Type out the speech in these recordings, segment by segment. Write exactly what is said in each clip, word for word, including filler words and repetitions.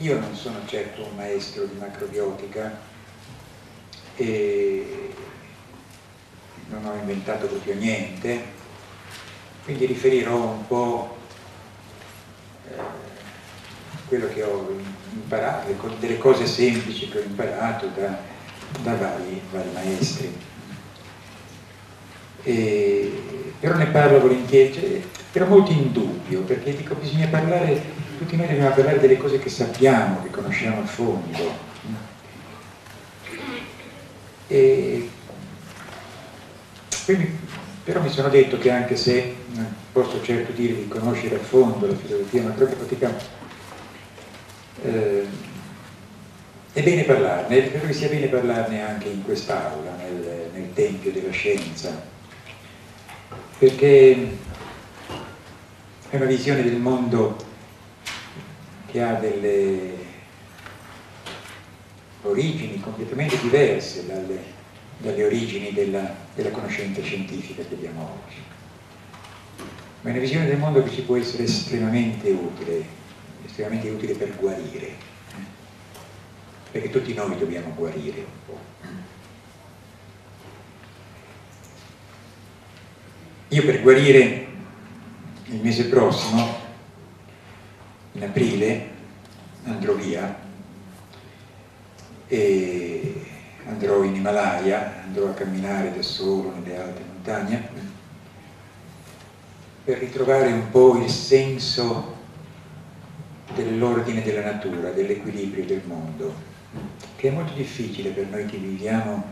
Io non sono certo un maestro di macrobiotica e non ho inventato proprio niente, quindi riferirò un po' quello che ho imparato, delle cose semplici che ho imparato da, da vari, vari maestri. E, però ne parlo volentieri, cioè, però molto in dubbio, perché dico bisogna parlare, tutti noi dobbiamo parlare delle cose che sappiamo, che conosciamo a fondo. E, quindi, però mi sono detto che anche se non posso certo dire di conoscere a fondo la filosofia macrobiotica, eh, è bene parlarne, credo che sia bene parlarne anche in quest'aula, nel, nel Tempio della Scienza, perché è una visione del mondo che ha delle origini completamente diverse dalle dalle origini della, della conoscenza scientifica che abbiamo oggi. Ma è una visione del mondo che ci può essere estremamente utile, estremamente utile per guarire, perché tutti noi dobbiamo guarire un po'. Io per guarire il mese prossimo, in aprile, andrò via e andrò in Himalaya, andrò a camminare da solo nelle alte montagne per ritrovare un po' il senso dell'ordine della natura, dell'equilibrio del mondo, che è molto difficile per noi che viviamo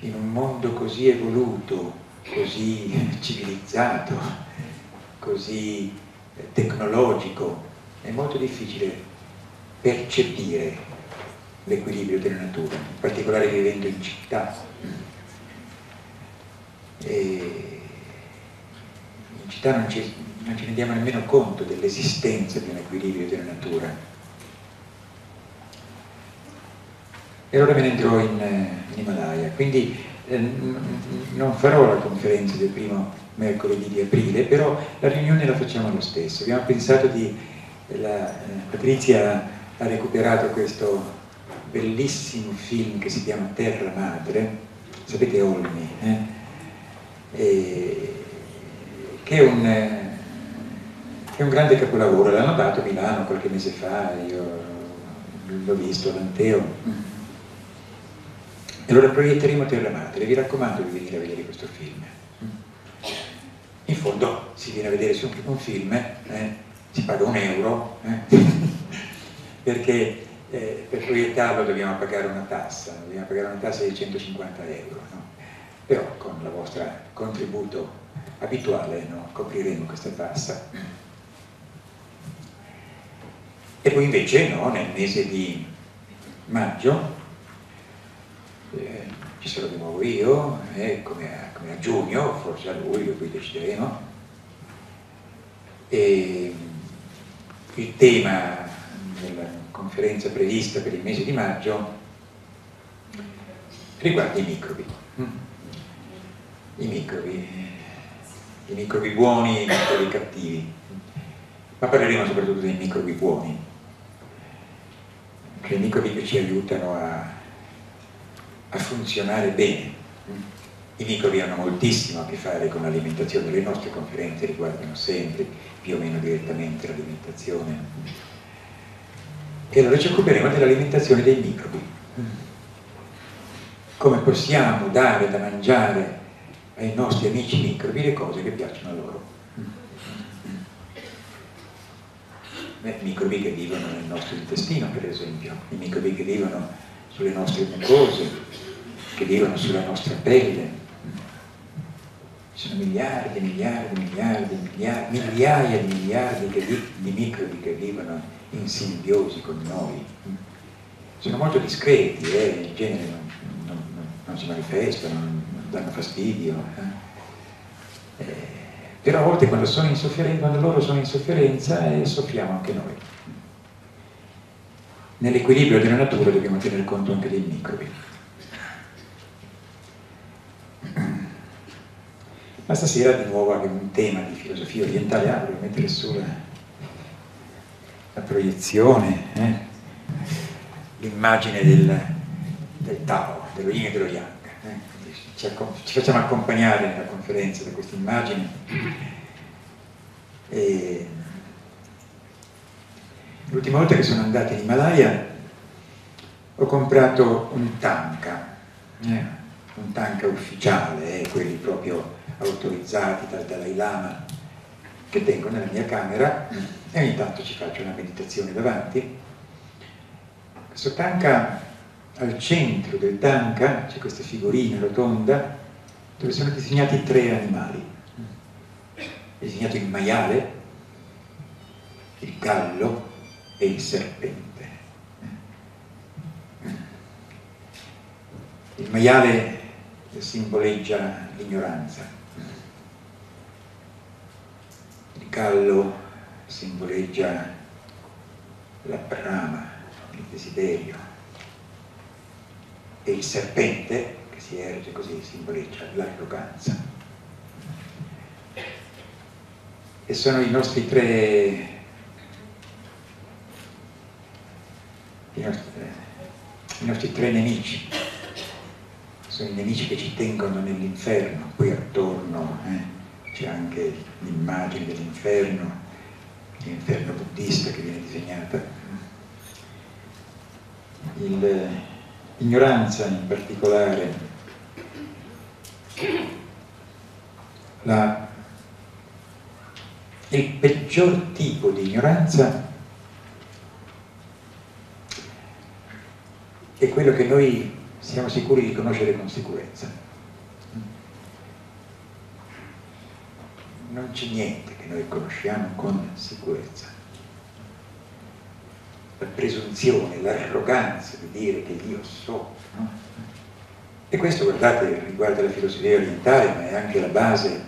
in un mondo così evoluto, così civilizzato, così tecnologico. È molto difficile percepire l'equilibrio della natura, in particolare vivendo in città. E in città non ci, non ci rendiamo nemmeno conto dell'esistenza di un equilibrio della natura. E allora me ne andrò in, in Himalaya. Quindi eh, non farò la conferenza del primo mercoledì di aprile, però la riunione la facciamo lo stesso. Abbiamo pensato di... La, eh, Patrizia ha recuperato questo bellissimo film che si chiama Terra Madre, sapete, Olmi, eh? e, che è un, è un grande capolavoro, l'hanno dato a Milano qualche mese fa, io l'ho visto all'Anteo. E allora proietteremo Terra Madre, vi raccomando di venire a vedere questo film. In fondo si viene a vedere su un film, eh? si paga un euro, eh? perché Eh, per proiettarlo dobbiamo pagare una tassa, dobbiamo pagare una tassa di centocinquanta euro, no? Però con il vostro contributo abituale, no? Copriremo questa tassa. E poi invece no, nel mese di maggio eh, ci sarò di nuovo io, eh, come, a, come a giugno, forse a luglio, poi decideremo. E il tema della conferenza prevista per il mese di maggio riguarda i microbi, i microbi, i microbi buoni e i microbi cattivi, ma parleremo soprattutto dei microbi buoni, cioè i microbi che ci aiutano a, a funzionare bene. I microbi hanno moltissimo a che fare con l'alimentazione, le nostre conferenze riguardano sempre più o meno direttamente l'alimentazione. E allora ci occuperemo dell'alimentazione dei microbi. Come possiamo dare da mangiare ai nostri amici microbi le cose che piacciono a loro. I microbi che vivono nel nostro intestino, per esempio, i microbi che vivono sulle nostre mucose, che vivono sulla nostra pelle. Ci sono miliardi, miliardi, miliardi, miliardi, migliaia di miliardi di, di microbi che vivono in simbiosi con noi. Sono molto discreti, eh? in genere non, non, non si manifestano, non, non danno fastidio, eh? Eh, però a volte quando, sono in sofferenza, quando loro sono in sofferenza eh, soffriamo anche noi. Nell'equilibrio della natura dobbiamo tener conto anche dei microbi. Ma stasera di nuovo abbiamo un tema di filosofia orientale, ah, voglio mettere sulla la proiezione, eh? l'immagine del, del Tao, dello Yin e dello Yang. Ci, ci facciamo accompagnare nella conferenza da questa immagine. L'ultima volta che sono andato in Himalaya ho comprato un tanka, eh, un tanka ufficiale, eh, quelli proprio autorizzati dal Dalai Lama, che tengo nella mia camera e ogni tanto ci faccio una meditazione davanti. Questo tanka, al centro del tanka c'è questa figurina rotonda dove sono disegnati tre animali. È disegnato il maiale, il gallo e il serpente. Il maiale simboleggia l'ignoranza, il gallo simboleggia la brama, il desiderio, e il serpente, che si erge così, simboleggia l'arroganza. E sono i nostri tre, i nostri, i nostri tre nemici, sono i nemici che ci tengono nell'inferno. Qui attorno eh, c'è anche l'immagine dell'inferno, l'inferno buddista che viene disegnata. Il, L'ignoranza in particolare, la, il peggior tipo di ignoranza è quello che noi siamo sicuri di conoscere con sicurezza. Non c'è niente che noi conosciamo con sicurezza. La presunzione, l'arroganza di dire che io so, no? E questo, guardate, riguarda la filosofia orientale, ma è anche la base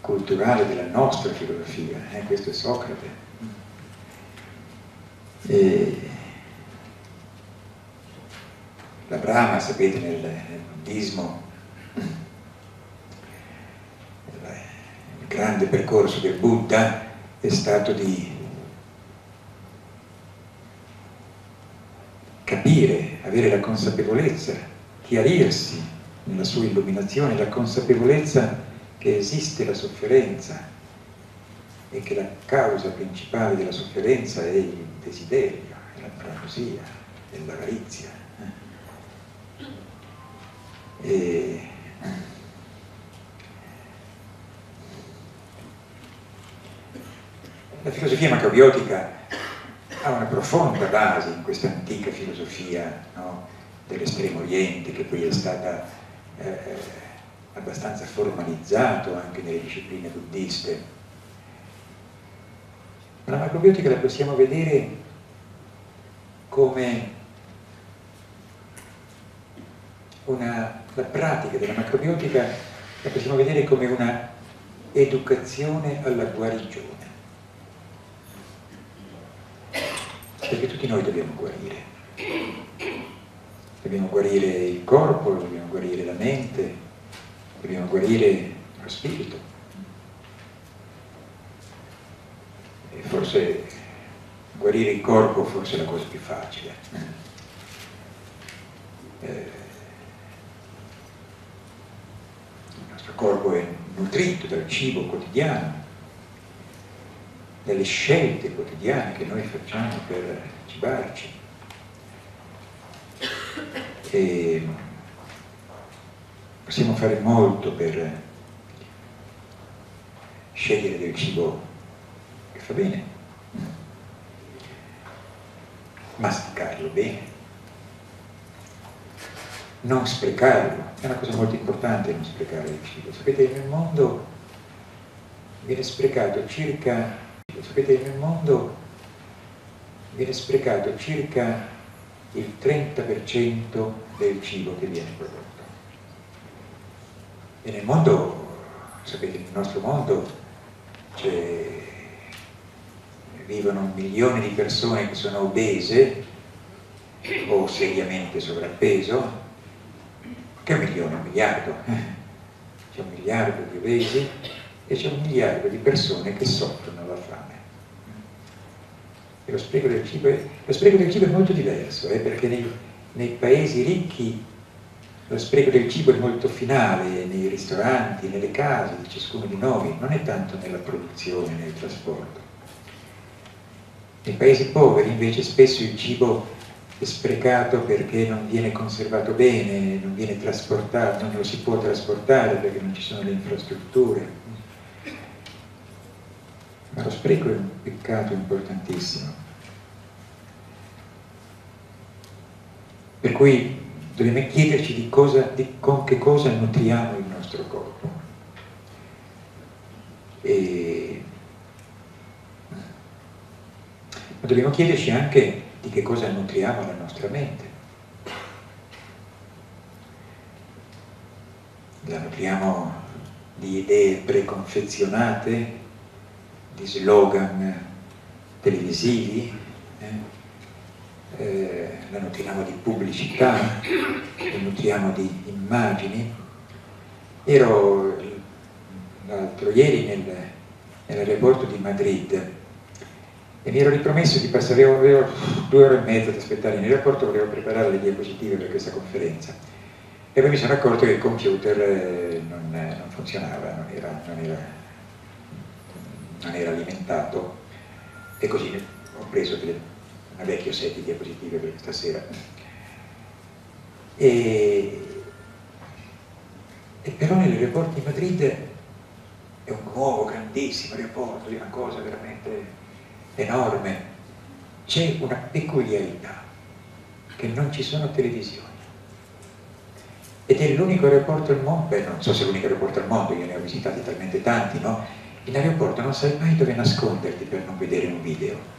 culturale della nostra filosofia, eh? Questo è Socrate. E la Brahma, sapete, nel, nel buddismo, il grande percorso del Buddha è stato di capire, avere la consapevolezza, chiarirsi nella sua illuminazione, la consapevolezza che esiste la sofferenza e che la causa principale della sofferenza è il desiderio, è la gelosia, è l'avarizia. E la filosofia macrobiotica ha una profonda base in questa antica filosofia, no, dell'estremo oriente, che poi è stata eh, abbastanza formalizzata anche nelle discipline buddiste. Ma la macrobiotica la possiamo vedere come una, la pratica della macrobiotica la possiamo vedere come una educazione alla guarigione. Perché tutti noi dobbiamo guarire. Dobbiamo guarire il corpo, dobbiamo guarire la mente, dobbiamo guarire lo spirito. E forse guarire il corpo forse è la cosa più facile. Eh, il nostro corpo è nutrito dal cibo quotidiano, delle scelte quotidiane che noi facciamo per cibarci. E possiamo fare molto per scegliere del cibo che fa bene, masticarlo bene, non sprecarlo. È una cosa molto importante non sprecare il cibo. Sapete, nel mondo viene sprecato circa Sapete, nel mondo viene sprecato circa il trenta per cento del cibo che viene prodotto. E nel mondo, sapete, nel nostro mondo cioè, vivono milioni di persone che sono obese o seriamente sovrappeso, che è un milione, un miliardo, c'è un miliardo di obesi e c'è un miliardo di persone che soffrono la fame. E lo spreco del cibo è, lo spreco del cibo è molto diverso, eh, perché nei, nei paesi ricchi lo spreco del cibo è molto finale, nei ristoranti, nelle case di ciascuno di noi, non è tanto nella produzione, nel trasporto. Nei paesi poveri invece spesso il cibo è sprecato perché non viene conservato bene, non viene trasportato, non lo si può trasportare perché non ci sono le infrastrutture. Ma lo spreco è un peccato importantissimo. Per cui dobbiamo chiederci di cosa, di, con che cosa nutriamo il nostro corpo. E... Ma dobbiamo chiederci anche di che cosa nutriamo la nostra mente. La nutriamo di idee preconfezionate, di slogan televisivi, eh? Eh, la nutriamo di pubblicità, la nutriamo di immagini. Ero l'altro ieri nel, nell'aeroporto di Madrid e mi ero ripromesso di passare, avevo, avevo due ore e mezza ad aspettare in aeroporto, volevo preparare le diapositive per questa conferenza e poi mi sono accorto che il computer non, non funzionava, non era, non, era, non era alimentato, e così ho preso delle una vecchia set di diapositive per questa sera. E, e però nell'aeroporto di Madrid è un nuovo, grandissimo aeroporto, è una cosa veramente enorme. C'è una peculiarità, che non ci sono televisioni. Ed è l'unico aeroporto al mondo, beh, non so se è l'unico aeroporto al mondo, io ne ho visitati talmente tanti, no? In aeroporto non sai mai dove nasconderti per non vedere un video.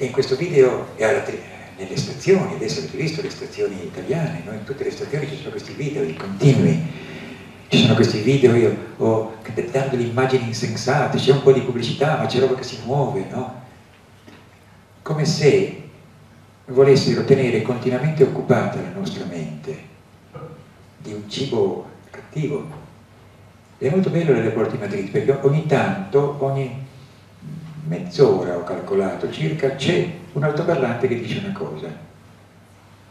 E in questo video, nelle stazioni, adesso avete visto le stazioni italiane, no? In tutte le stazioni ci sono questi video, i continui, ci sono questi video, io ho dando le immagini insensate, c'è un po' di pubblicità, ma c'è roba che si muove, no? Come se volessero tenere continuamente occupata la nostra mente di un cibo cattivo. È molto bello l'aeroporto di Madrid, perché ogni tanto, ogni... mezz'ora ho calcolato circa, c'è un altoparlante che dice una cosa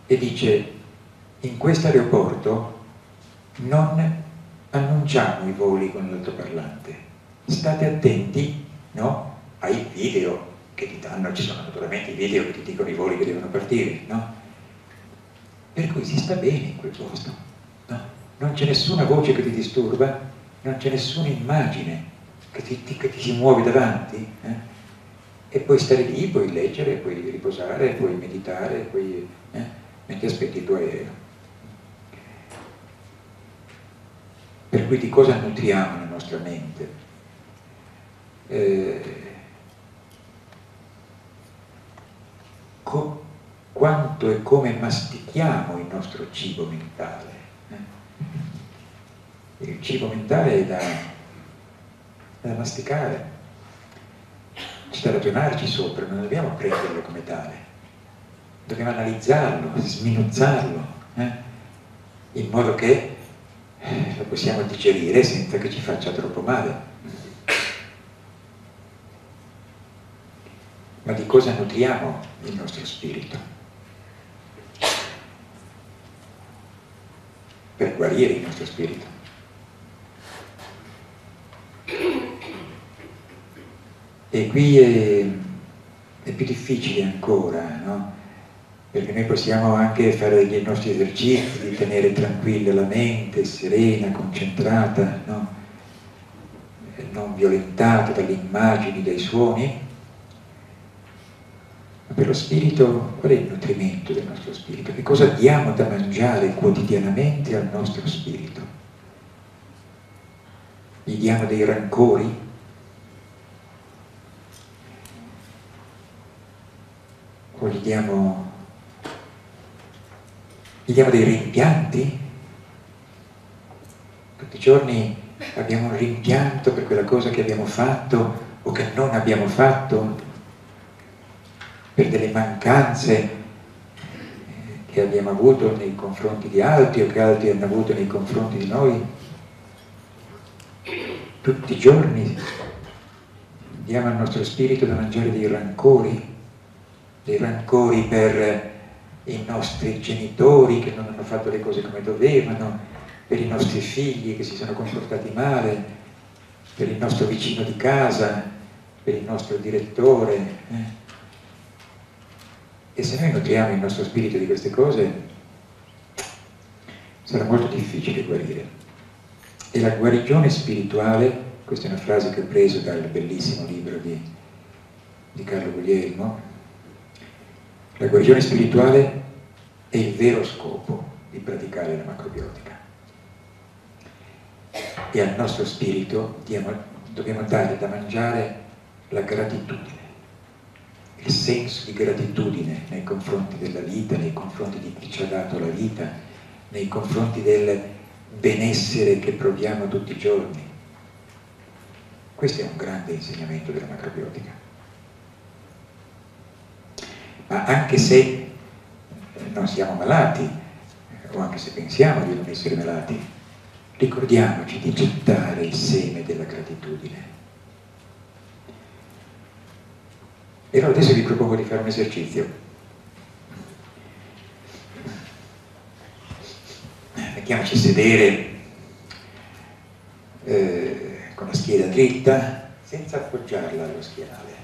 e dice: in questo aeroporto non annunciamo i voli con l'altoparlante, state attenti, no, ai video che ti danno, ci sono naturalmente i video che ti dicono i voli che devono partire, no? Per cui si sta bene in quel posto, no? Non c'è nessuna voce che ti disturba, non c'è nessuna immagine che ti, ti, che ti si muove davanti, eh? E puoi stare lì, puoi leggere, puoi riposare, puoi meditare, puoi, eh? mentre aspetti il tuo aereo. Per cui di cosa nutriamo la nostra mente? Eh, co, quanto e come mastichiamo il nostro cibo mentale? Eh? Il cibo mentale è da... da masticare, c'è da ragionarci sopra, non dobbiamo prenderlo come tale, dobbiamo analizzarlo, sminuzzarlo, eh? in modo che lo possiamo digerire senza che ci faccia troppo male. Ma di cosa nutriamo il nostro spirito? Per guarire il nostro spirito. E qui è, è più difficile ancora, no? Perché noi possiamo anche fare dei nostri esercizi di tenere tranquilla la mente, serena, concentrata, no? Non violentata dalle immagini, dai suoni. Ma per lo spirito, qual è il nutrimento del nostro spirito? Che cosa diamo da mangiare quotidianamente al nostro spirito? Gli diamo dei rancori? O gli diamo, gli diamo dei rimpianti? Tutti i giorni abbiamo un rimpianto per quella cosa che abbiamo fatto o che non abbiamo fatto, per delle mancanze che abbiamo avuto nei confronti di altri o che altri hanno avuto nei confronti di noi. Tutti i giorni diamo al nostro spirito da mangiare dei rancori, dei rancori per i nostri genitori che non hanno fatto le cose come dovevano, per i nostri figli che si sono comportati male, per il nostro vicino di casa, per il nostro direttore. Eh? E se noi nutriamo il nostro spirito di queste cose, sarà molto difficile guarire. E la guarigione spirituale, questa è una frase che ho preso dal bellissimo libro di, di Carlo Guglielmo, la guarigione spirituale è il vero scopo di praticare la macrobiotica. E al nostro spirito diamo, dobbiamo dare da mangiare la gratitudine, il senso di gratitudine nei confronti della vita, nei confronti di chi ci ha dato la vita, nei confronti del benessere che proviamo tutti i giorni. Questo è un grande insegnamento della macrobiotica. Ma anche se non siamo malati, o anche se pensiamo di non essere malati, ricordiamoci di gettare il seme della gratitudine. E allora adesso vi propongo di fare un esercizio. Mettiamoci a sedere eh, con la schiena dritta, senza appoggiarla allo schienale.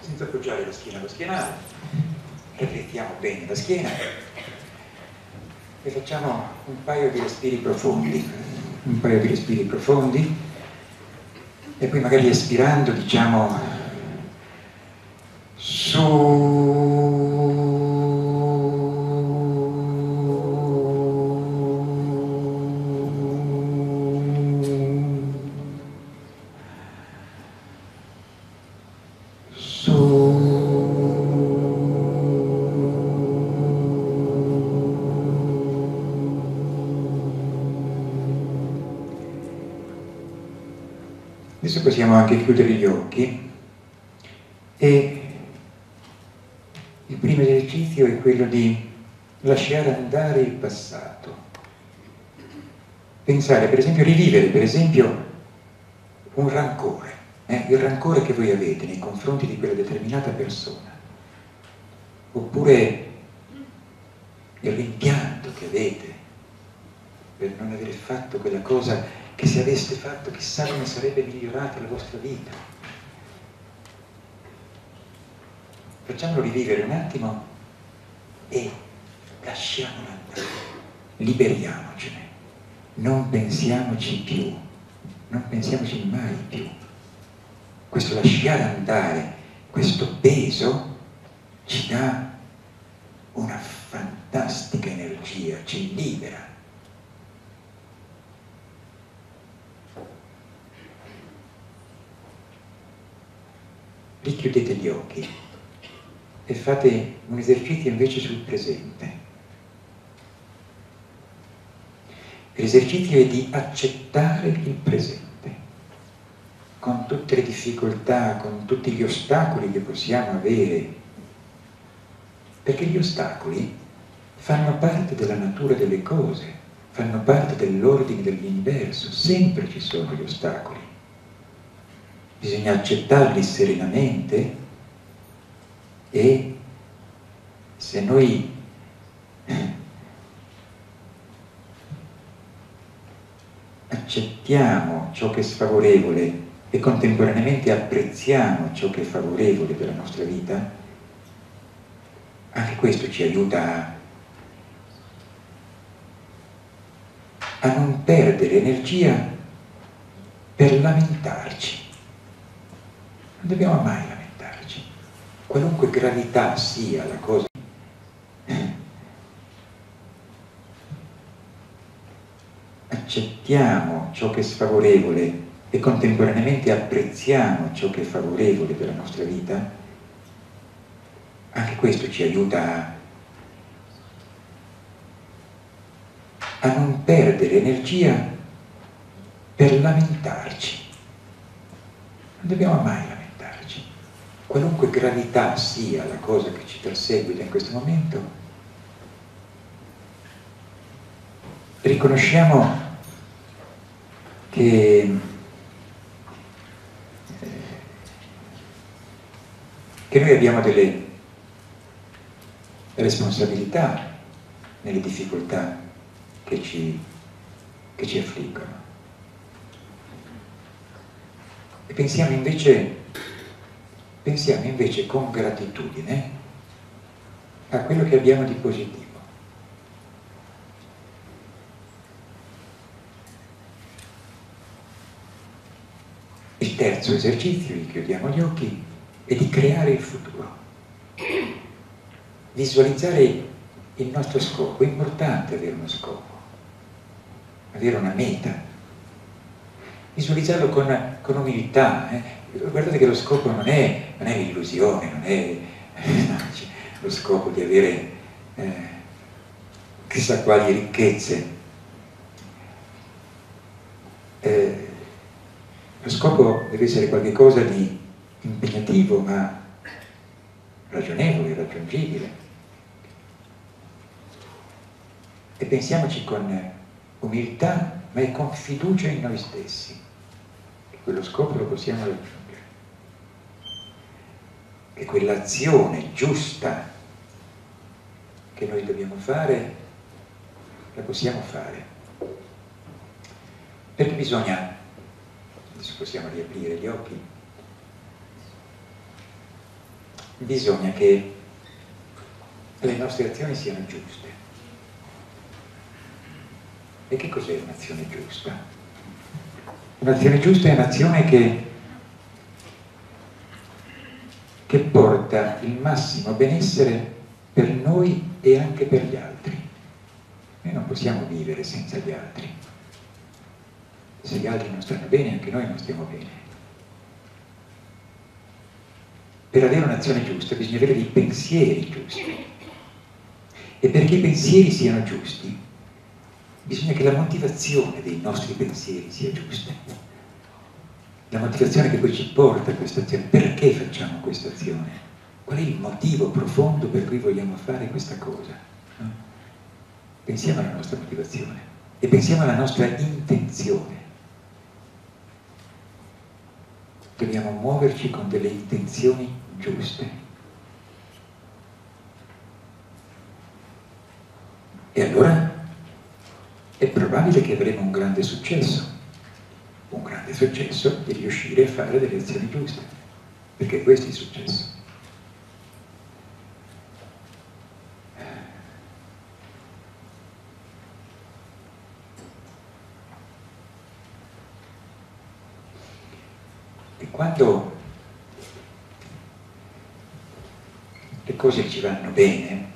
Senza appoggiare la schiena allo schienale, riflettiamo bene la schiena e facciamo un paio di respiri profondi, un paio di respiri profondi e poi magari espirando diciamo su. Possiamo anche chiudere gli occhi e il primo esercizio è quello di lasciare andare il passato, pensare per esempio, rivivere per esempio un rancore, eh, il rancore che voi avete nei confronti di quella determinata persona, oppure il rimpianto che avete per non aver fatto quella cosa che se aveste fatto chissà come sarebbe migliorata la vostra vita. Facciamolo rivivere un attimo e lasciamolo andare, liberiamocene, non pensiamoci più, non pensiamoci mai più. Questo lasciare andare, questo peso ci dà una fantastica energia, ci libera. Richiudete gli occhi e fate un esercizio invece sul presente. L'esercizio è di accettare il presente, con tutte le difficoltà, con tutti gli ostacoli che possiamo avere, perché gli ostacoli fanno parte della natura delle cose, fanno parte dell'ordine dell'universo, sempre ci sono gli ostacoli. Bisogna accettarli serenamente e se noi accettiamo ciò che è sfavorevole e contemporaneamente apprezziamo ciò che è favorevole per la nostra vita, anche questo ci aiuta a, a non perdere energia per lamentarci. Non dobbiamo mai lamentarci, qualunque gravità sia la cosa. Accettiamo ciò che è sfavorevole e contemporaneamente apprezziamo ciò che è favorevole per la nostra vita, anche questo ci aiuta a, a non perdere energia per lamentarci. Non dobbiamo mai lamentarci. qualunque gravità sia la cosa che ci perseguita in questo momento, riconosciamo che, che noi abbiamo delle responsabilità nelle difficoltà che ci, che ci affliggono. E pensiamo invece, pensiamo invece con gratitudine a quello che abbiamo di positivo. Il terzo esercizio, chiudiamo gli occhi, è di creare il futuro. Visualizzare il nostro scopo. È importante avere uno scopo, avere una meta. Visualizzarlo con, con umiltà. Eh. Guardate che lo scopo non è, non è l'illusione, non è no, cioè, lo scopo di avere eh, chissà quali ricchezze. Eh, lo scopo deve essere qualcosa di impegnativo, ma ragionevole, raggiungibile. E pensiamoci con umiltà, ma è con fiducia in noi stessi, che quello scopo lo possiamo raggiungere, che quell'azione giusta che noi dobbiamo fare, la possiamo fare. Perché bisogna, adesso possiamo riaprire gli occhi, bisogna che le nostre azioni siano giuste. E che cos'è un'azione giusta? Un'azione giusta è un'azione che, che porta il massimo benessere per noi e anche per gli altri. Noi non possiamo vivere senza gli altri. Se gli altri non stanno bene, anche noi non stiamo bene. Per avere un'azione giusta bisogna avere dei pensieri giusti. E perché i pensieri siano giusti, bisogna che la motivazione dei nostri pensieri sia giusta. La motivazione che poi ci porta a questa azione. Perché facciamo questa azione? Qual è il motivo profondo per cui vogliamo fare questa cosa? No? Pensiamo alla nostra motivazione e pensiamo alla nostra intenzione. Dobbiamo muoverci con delle intenzioni giuste. E allora è probabile che avremo un grande successo, un grande successo di riuscire a fare delle azioni giuste, perché questo è il successo. E quando le cose ci vanno bene,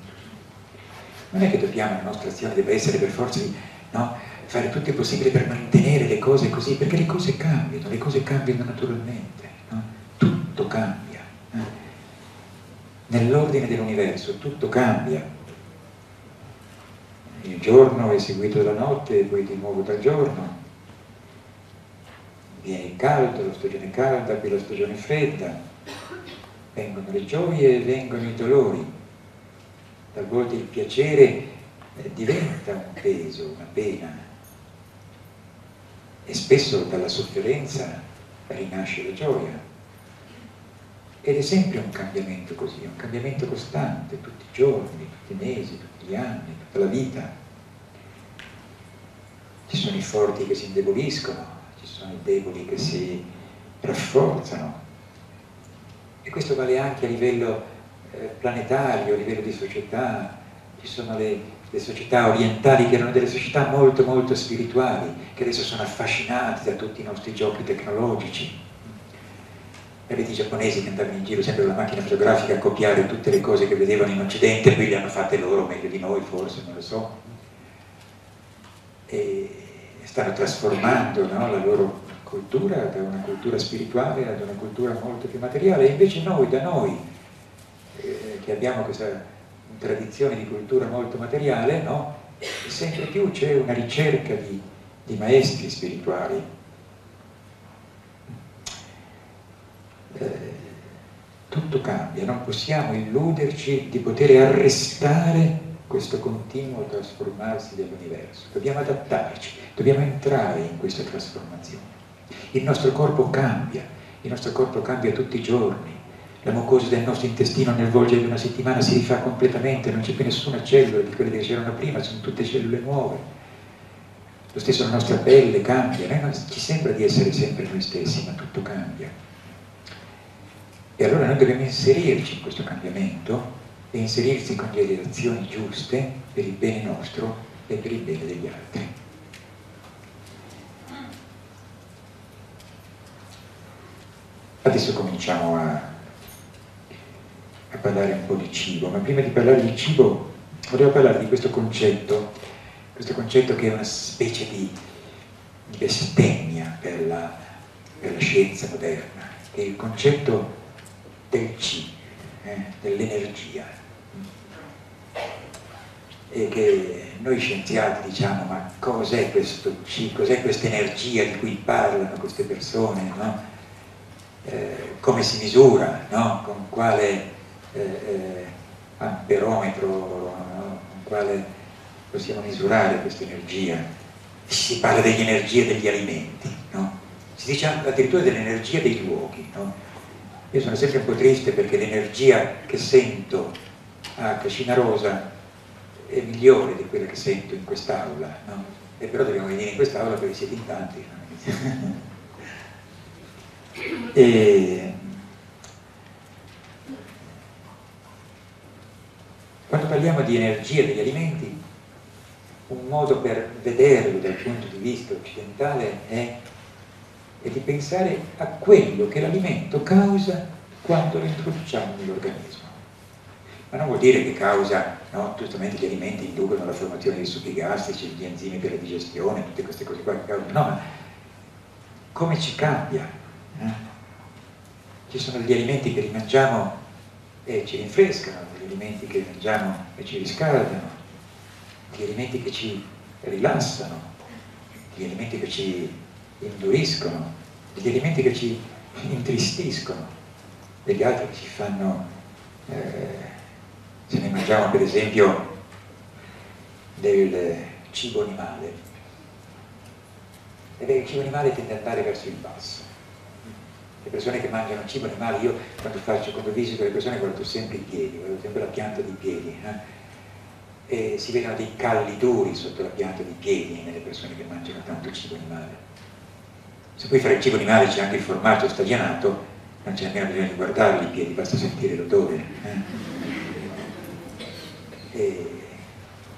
non è che dobbiamo, la nostra azione deve essere per forza di No? fare tutto il possibile per mantenere le cose così, perché le cose cambiano, le cose cambiano naturalmente, no? Tutto cambia, no? Nell'ordine dell'universo tutto cambia, il giorno è seguito dalla notte e poi di nuovo dal giorno, viene il caldo, la stagione calda, poi la stagione fredda, vengono le gioie e vengono i dolori, talvolta il piacere diventa un peso, una pena, e spesso dalla sofferenza rinasce la gioia, ed è sempre un cambiamento così, un cambiamento costante, tutti i giorni, tutti i mesi, tutti gli anni, tutta la vita. Ci sono i forti che si indeboliscono, ci sono i deboli che si rafforzano, e questo vale anche a livello eh, planetario, a livello di società. Ci sono le le società orientali che erano delle società molto molto spirituali, che adesso sono affascinate da tutti i nostri giochi tecnologici. E vedi i giapponesi che andavano in giro sempre con la macchina fotografica a copiare tutte le cose che vedevano in Occidente, poi le hanno fatte loro meglio di noi, forse, non lo so. E stanno trasformando, no, la loro cultura da una cultura spirituale ad una cultura molto più materiale. E invece noi, da noi, eh, che abbiamo questa tradizione di cultura molto materiale, no? E sempre più c'è una ricerca di, di maestri spirituali. Eh, tutto cambia, non possiamo illuderci di poter arrestare questo continuo trasformarsi dell'universo. Dobbiamo adattarci, dobbiamo entrare in questa trasformazione. Il nostro corpo cambia, il nostro corpo cambia tutti i giorni. La mucosa del nostro intestino nel volgere di una settimana si rifà completamente, non c'è più nessuna cellula di quelle che c'erano prima, sono tutte cellule nuove. Lo stesso la nostra pelle cambia, noi non ci sembra di essere sempre noi stessi, ma tutto cambia. E allora noi dobbiamo inserirci in questo cambiamento e inserirsi con le azioni giuste per il bene nostro e per il bene degli altri. Adesso cominciamo a a parlare un po' di cibo, ma prima di parlare di cibo volevo parlare di questo concetto, questo concetto che è una specie di, di bestemmia per la, per la scienza moderna, che è il concetto del chi, eh, dell'energia, e che noi scienziati diciamo: ma cos'è questo chi, cos'è questa energia di cui parlano queste persone, no? Eh, come si misura, no? Con quale Eh, eh, amperometro, no? Con quale possiamo misurare questa energia? Si parla dell'energia degli alimenti, no? Si dice addirittura dell'energia dei luoghi, no? Io sono sempre un po' triste perché l'energia che sento a Cascina Rosa è migliore di quella che sento in quest'aula, no? E però dobbiamo venire in quest'aula perché siete in tanti, no? e... Quando parliamo di energia degli alimenti, un modo per vederlo dal punto di vista occidentale è, è di pensare a quello che l'alimento causa quando lo introduciamo nell'organismo. Ma non vuol dire che causa, no? Giustamente gli alimenti inducono la formazione dei succhi gastrici, gli enzimi per la digestione, tutte queste cose qua che causano, no, ma come ci cambia? Eh? Ci sono degli alimenti che li mangiamo e ci rinfrescano, degli alimenti che mangiamo e ci riscaldano, degli alimenti che ci rilassano, degli alimenti che ci induriscono, degli alimenti che ci intristiscono, degli altri che ci fanno, eh, se ne mangiamo per esempio del cibo animale, e il cibo animale tende ad andare verso il basso. Le persone che mangiano cibo animale, io quando faccio, quando visito le persone guardo sempre i piedi, guardo sempre la pianta dei piedi, eh? E si vedono dei calli duri sotto la pianta dei piedi nelle persone che mangiano tanto cibo animale. Se poi fra il cibo animale c'è anche il formaggio stagionato, non c'è nemmeno bisogno di guardarli i piedi, basta sentire l'odore. Eh? E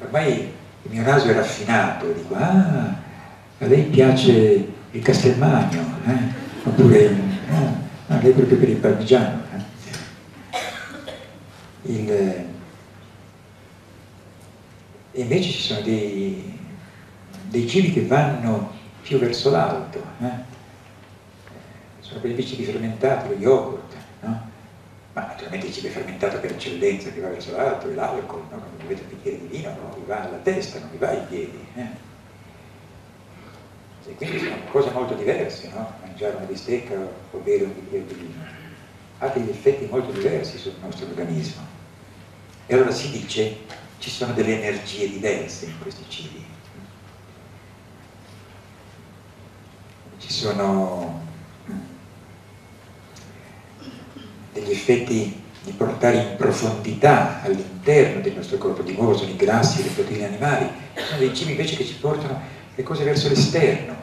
ormai il mio naso è raffinato, dico: ah, a lei piace il Castelmagno, eh? Oppure ah, lei proprio per il Parmigiano, eh? il, eh, invece ci sono dei, dei cibi che vanno più verso l'alto, eh? Sono quelli cibi fermentati, lo yogurt, no? Ma naturalmente il cibo fermentato per eccellenza che va verso l'alto è l'alcol, no? Quando bevete un bicchiere di vino, no? Vi va alla testa, non vi va ai piedi, eh? E quindi sono cose molto diverse, no? Mangiare una bistecca o bere un bicchiere di vino ha degli effetti molto diversi sul nostro organismo. E allora si dice ci sono delle energie diverse in questi cibi. Ci sono degli effetti di portare in profondità all'interno del nostro corpo, di nuovo sono i grassi e le proteine animali. Sono dei cibi invece che ci portano le cose verso l'esterno,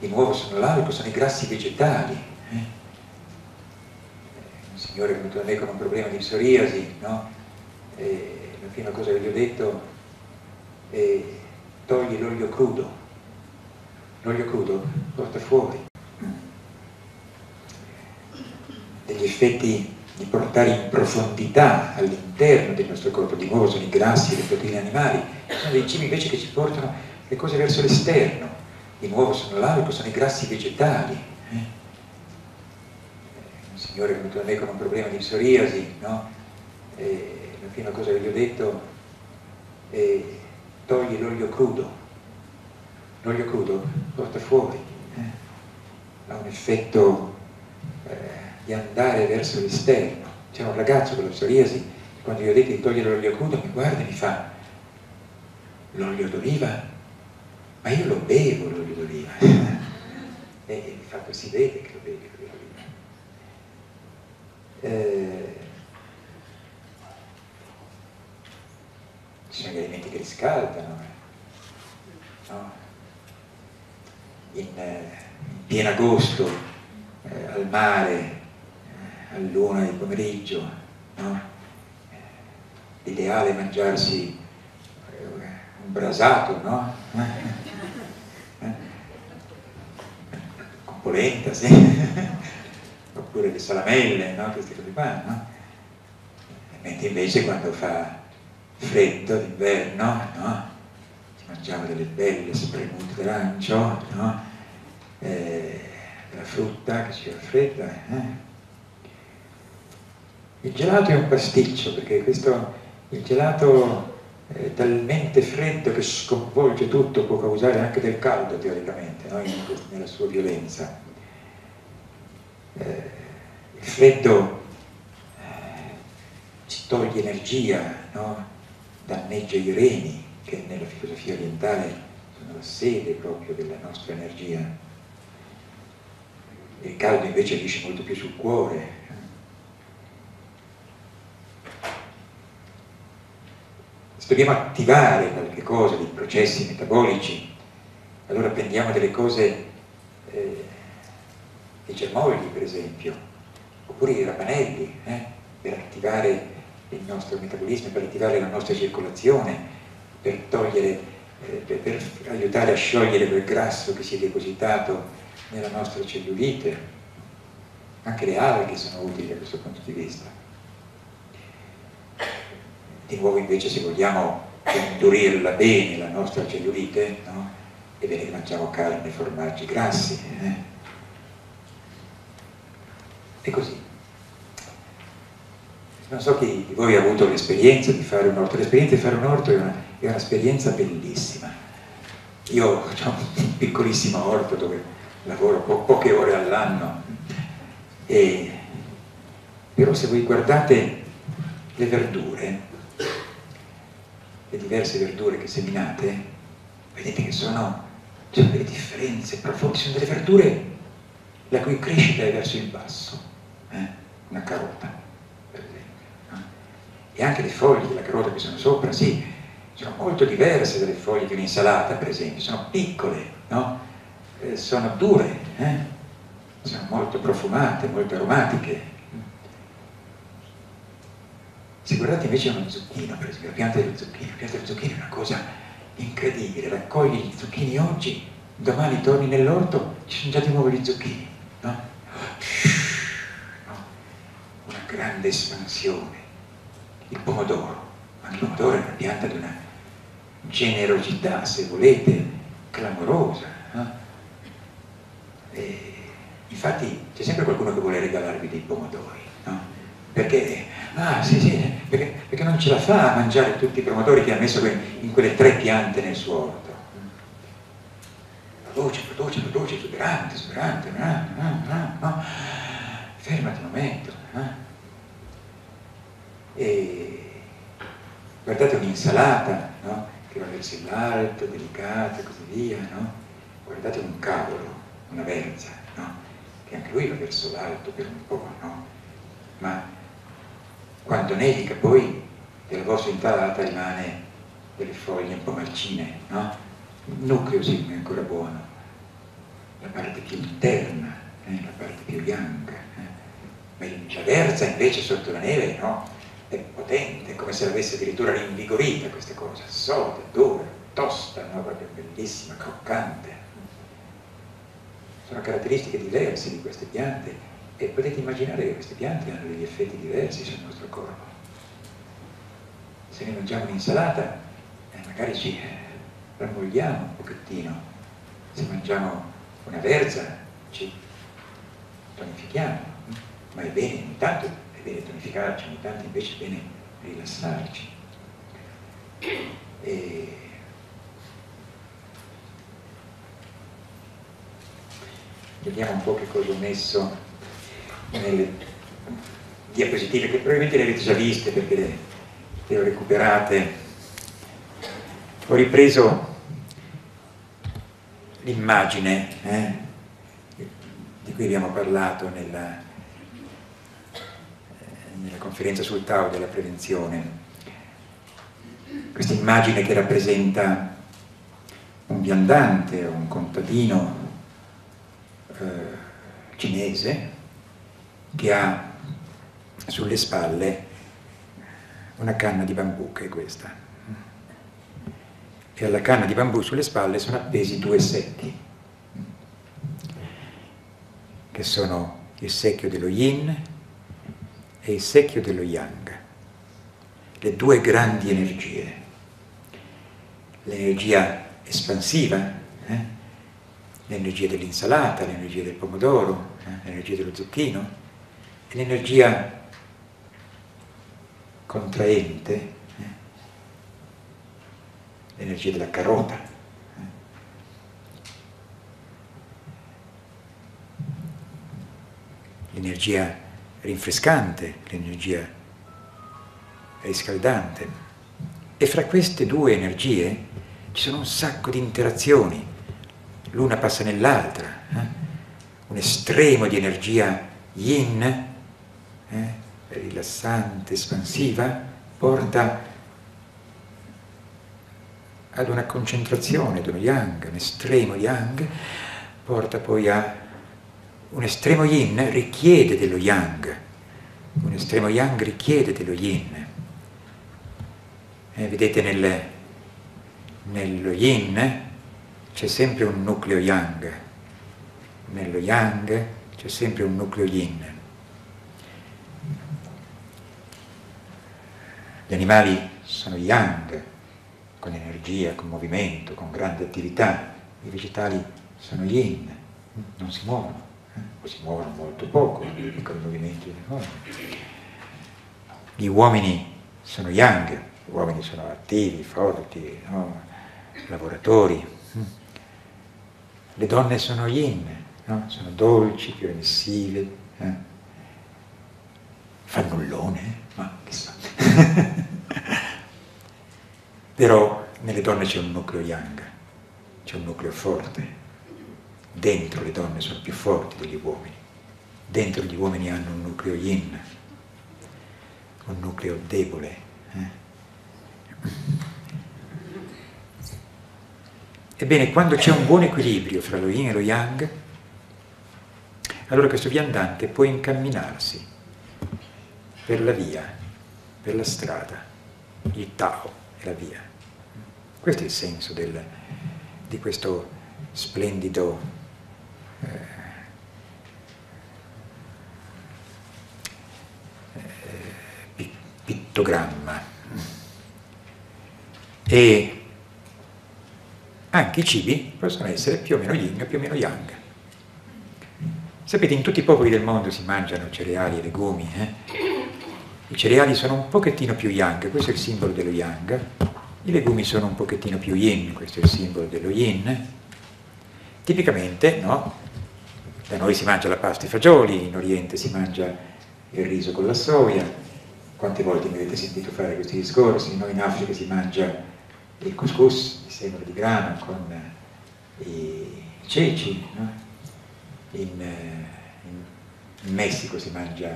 di nuovo sono l'alcol, sono i grassi vegetali. Eh? Un signore è venuto da me con un problema di psoriasi, no? E la prima cosa che gli ho detto è: togli l'olio crudo, l'olio crudo porta fuori. Degli effetti di portare in profondità all'interno del nostro corpo, di nuovo sono i grassi e le proteine animali, sono dei cibi invece che ci portano le cose verso l'esterno, di nuovo sono l'alcol, sono i grassi vegetali. Eh? Un signore è venuto da me con un problema di psoriasi, no? E la prima cosa che gli ho detto è: togli l'olio crudo, l'olio crudo porta fuori, eh? Ha un effetto eh, di andare verso l'esterno. C'era un ragazzo con la psoriasi, quando gli ho detto di togliere l'olio crudo, mi guarda e mi fa: l'olio d'oliva? Ma io lo bevo l'olio d'oliva. e, e mi fa: si vede che lo bevi l'olio d'oliva. Eh, ci sono gli alimenti che riscaldano, no? in, eh, in pieno agosto, eh, al mare, eh, all'una del pomeriggio, no? L'ideale è mangiarsi un brasato, no? Con polenta, sì. Oppure le salamelle, no? Queste cose qua, no? Mentre invece quando fa freddo d'inverno, no? Ci mangiamo delle belle spremute d'arancio, no? Eh, della frutta che ci raffredda. Eh? Il gelato è un pasticcio, perché questo... Il gelato è talmente freddo che sconvolge tutto, può causare anche del caldo teoricamente, no? In, nella sua violenza. Eh, il freddo eh, ci toglie energia, no? Danneggia i reni, che nella filosofia orientale sono la sede proprio della nostra energia. Il caldo invece agisce molto più sul cuore. Se dobbiamo attivare qualche cosa, dei processi metabolici, allora prendiamo delle cose, eh, i germogli per esempio, oppure i rapanelli, eh, per attivare il nostro metabolismo, per attivare la nostra circolazione, per, togliere, eh, per, per aiutare a sciogliere quel grasso che si è depositato nella nostra cellulite. Anche le alghe sono utili da questo punto di vista. Di nuovo invece, se vogliamo indurirla bene la nostra cellulite, no? È bene che mangiamo carne, formaggi grassi, eh? E così. Non so chi di voi ha avuto l'esperienza di fare un orto. L'esperienza di fare un orto è un'esperienza bellissima. Io ho un piccolissimo orto dove lavoro po- poche ore all'anno, e... però se voi guardate le verdure, le diverse verdure che seminate, vedete che sono, cioè, delle differenze profonde. Sono delle verdure la cui crescita è verso il basso, eh? Una carota per esempio, no? E anche le foglie della carota che sono sopra, sì, sono molto diverse dalle foglie di un'insalata per esempio, sono piccole, no? Eh, sono dure, eh? Sono molto profumate, molto aromatiche. Se guardate invece uno zucchino, per esempio, la pianta dello zucchino, la pianta dello zucchino è una cosa incredibile, raccogli gli zucchini oggi, domani torni nell'orto, ci sono già di nuovo gli zucchini, no? Una grande espansione. Il pomodoro, anche il pomodoro è una pianta di una generosità, se volete, clamorosa, no? E infatti c'è sempre qualcuno che vuole regalarvi dei pomodori, no? Perché, ah, sì, sì, perché, perché non ce la fa a mangiare tutti i pomodori che ha messo in quelle tre piante nel suo orto. Produce, produce, produce, esuberante, esuberante, no, no, no, no. Fermati un momento. Eh? E guardate un'insalata, no? Che va verso l'alto, delicata, e così via, no? Guardate un cavolo, una verza, no? Che anche lui va verso l'alto per un po', no? Ma quando nevica poi della vostra insalata rimane delle foglie un po' marcine, no? Il nucleo sì, è ancora buono, la parte più interna, eh, la parte più bianca, eh. Ma la verza invece sotto la neve, no? È potente, è come se l'avesse addirittura rinvigorita questa cosa, soda, dura, tosta, no? Proprio bellissima, croccante. Sono caratteristiche diverse di queste piante. E potete immaginare che queste piante hanno degli effetti diversi sul nostro corpo. Se ne mangiamo un'insalata, eh, magari ci rammogliamo un pochettino. Se mangiamo una verza, ci tonifichiamo. Ma è bene, intanto è bene tonificarci, ogni tanto invece è bene rilassarci. E... vediamo un po' che cosa ho messo nelle diapositive che probabilmente le avete già viste perché le, le ho recuperate. Ho ripreso l'immagine eh, di cui abbiamo parlato nella, nella conferenza sul Tao della prevenzione, questa immagine che rappresenta un viandante o un contadino eh, cinese che ha sulle spalle una canna di bambù, che è questa, e alla canna di bambù sulle spalle sono appesi due secchi che sono il secchio dello Yin e il secchio dello Yang, le due grandi energie, l'energia espansiva, eh? l'energia dell'insalata, l'energia del pomodoro, eh? l'energia dello zucchino, e l'energia contraente, eh? l'energia della carota. Eh? L'energia rinfrescante, l'energia riscaldante. E fra queste due energie ci sono un sacco di interazioni, l'una passa nell'altra, eh? un estremo di energia yin, eh? rilassante, espansiva, porta ad una concentrazione, ad uno yang, un estremo yang, porta poi a un estremo yin, richiede dello yang, un estremo yang richiede dello yin. Eh, vedete nelle nello yin c'è sempre un nucleo yang, nello yang c'è sempre un nucleo yin. Gli animali sono yang, con energia, con movimento, con grande attività, i vegetali sono yin, non si muovono, o si muovono molto poco, con i movimenti enormi. Gli uomini sono yang, gli uomini sono attivi, forti, no? lavoratori. Le donne sono yin, no? sono dolci, più remissive, eh? fannullone, ma che so. Però nelle donne c'è un nucleo yang, c'è un nucleo forte. Dentro le donne sono più forti degli uomini, dentro gli uomini hanno un nucleo yin, un nucleo debole. Eh? Ebbene, quando c'è un buon equilibrio fra lo yin e lo yang, allora questo viandante può incamminarsi per la via, per la strada, il Tao è la via. Questo è il senso del, di questo splendido eh, eh, pittogramma. E anche i cibi possono essere più o meno yin e più o meno yang. Sapete, in tutti i popoli del mondo si mangiano cereali e legumi, eh? i cereali sono un pochettino più yang, questo è il simbolo dello yang, i legumi sono un pochettino più yin, questo è il simbolo dello yin. Tipicamente, no? Da noi si mangia la pasta e i fagioli, in Oriente si mangia il riso con la soia, quante volte mi avete sentito fare questi discorsi, noi in Africa si mangia il couscous, il seno di grano con i ceci, no? in, in Messico si mangia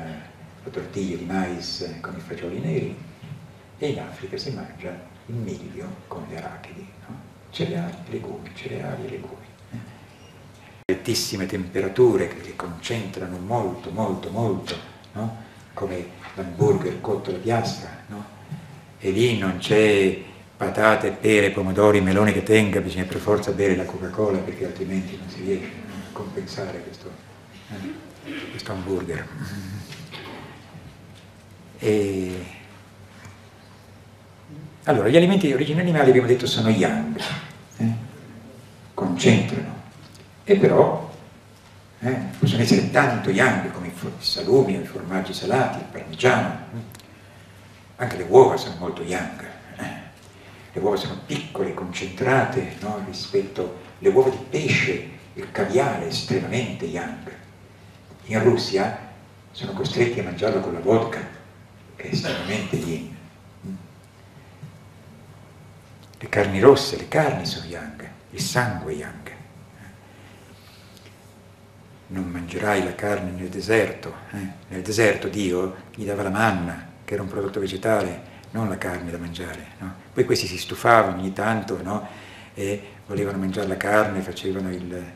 la tortilla di mais con i fagioli neri e in Africa si mangia il miglio con le arachidi, no? cereali e legumi, cereali e legumi. Eh? Altissime temperature che concentrano molto, molto, molto, no? come l'hamburger cotto alla piastra, no? e lì non c'è patate, pere, pomodori, melone che tenga, bisogna per forza bere la Coca-Cola perché altrimenti non si riesce a compensare questo, eh, questo hamburger. E... Allora, gli alimenti di origine animale, abbiamo detto, sono yang, eh? concentrano, e però eh, possono essere tanto yang come i salumi, i formaggi salati, il parmigiano, anche le uova sono molto yang. Le uova sono piccole, concentrate, no? rispetto alle uova di pesce, il caviale estremamente yang. In Russia sono costretti a mangiarlo con la vodka, che è estremamente yin. Le carni rosse, le carni sono yang, il sangue è yang. Non mangerai la carne nel deserto. Eh? Nel deserto Dio gli dava la manna, che era un prodotto vegetale, non la carne da mangiare. No? Poi questi si stufavano ogni tanto, no? E volevano mangiare la carne, facevano il, eh,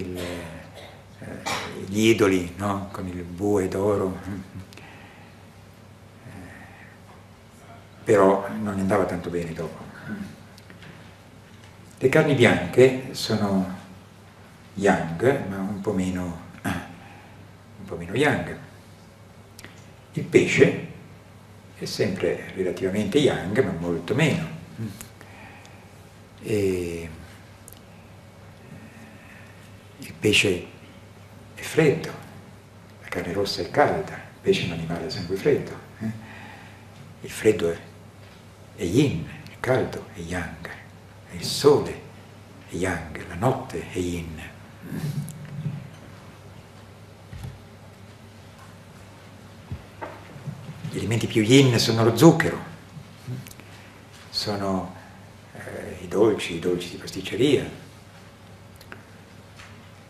il, eh, gli idoli, no? Con il bue d'oro. Però non andava tanto bene dopo. Le carni bianche sono yang, ma un po' meno, un po' meno yang. Il pesce è sempre relativamente yang, ma molto meno. E il pesce è freddo, la carne rossa è calda, il pesce è un animale sempre freddo. Il freddo è, è yin, il caldo è yang, il sole è yang, la notte è yin. Gli elementi più yin sono lo zucchero, sono eh, i dolci, i dolci di pasticceria,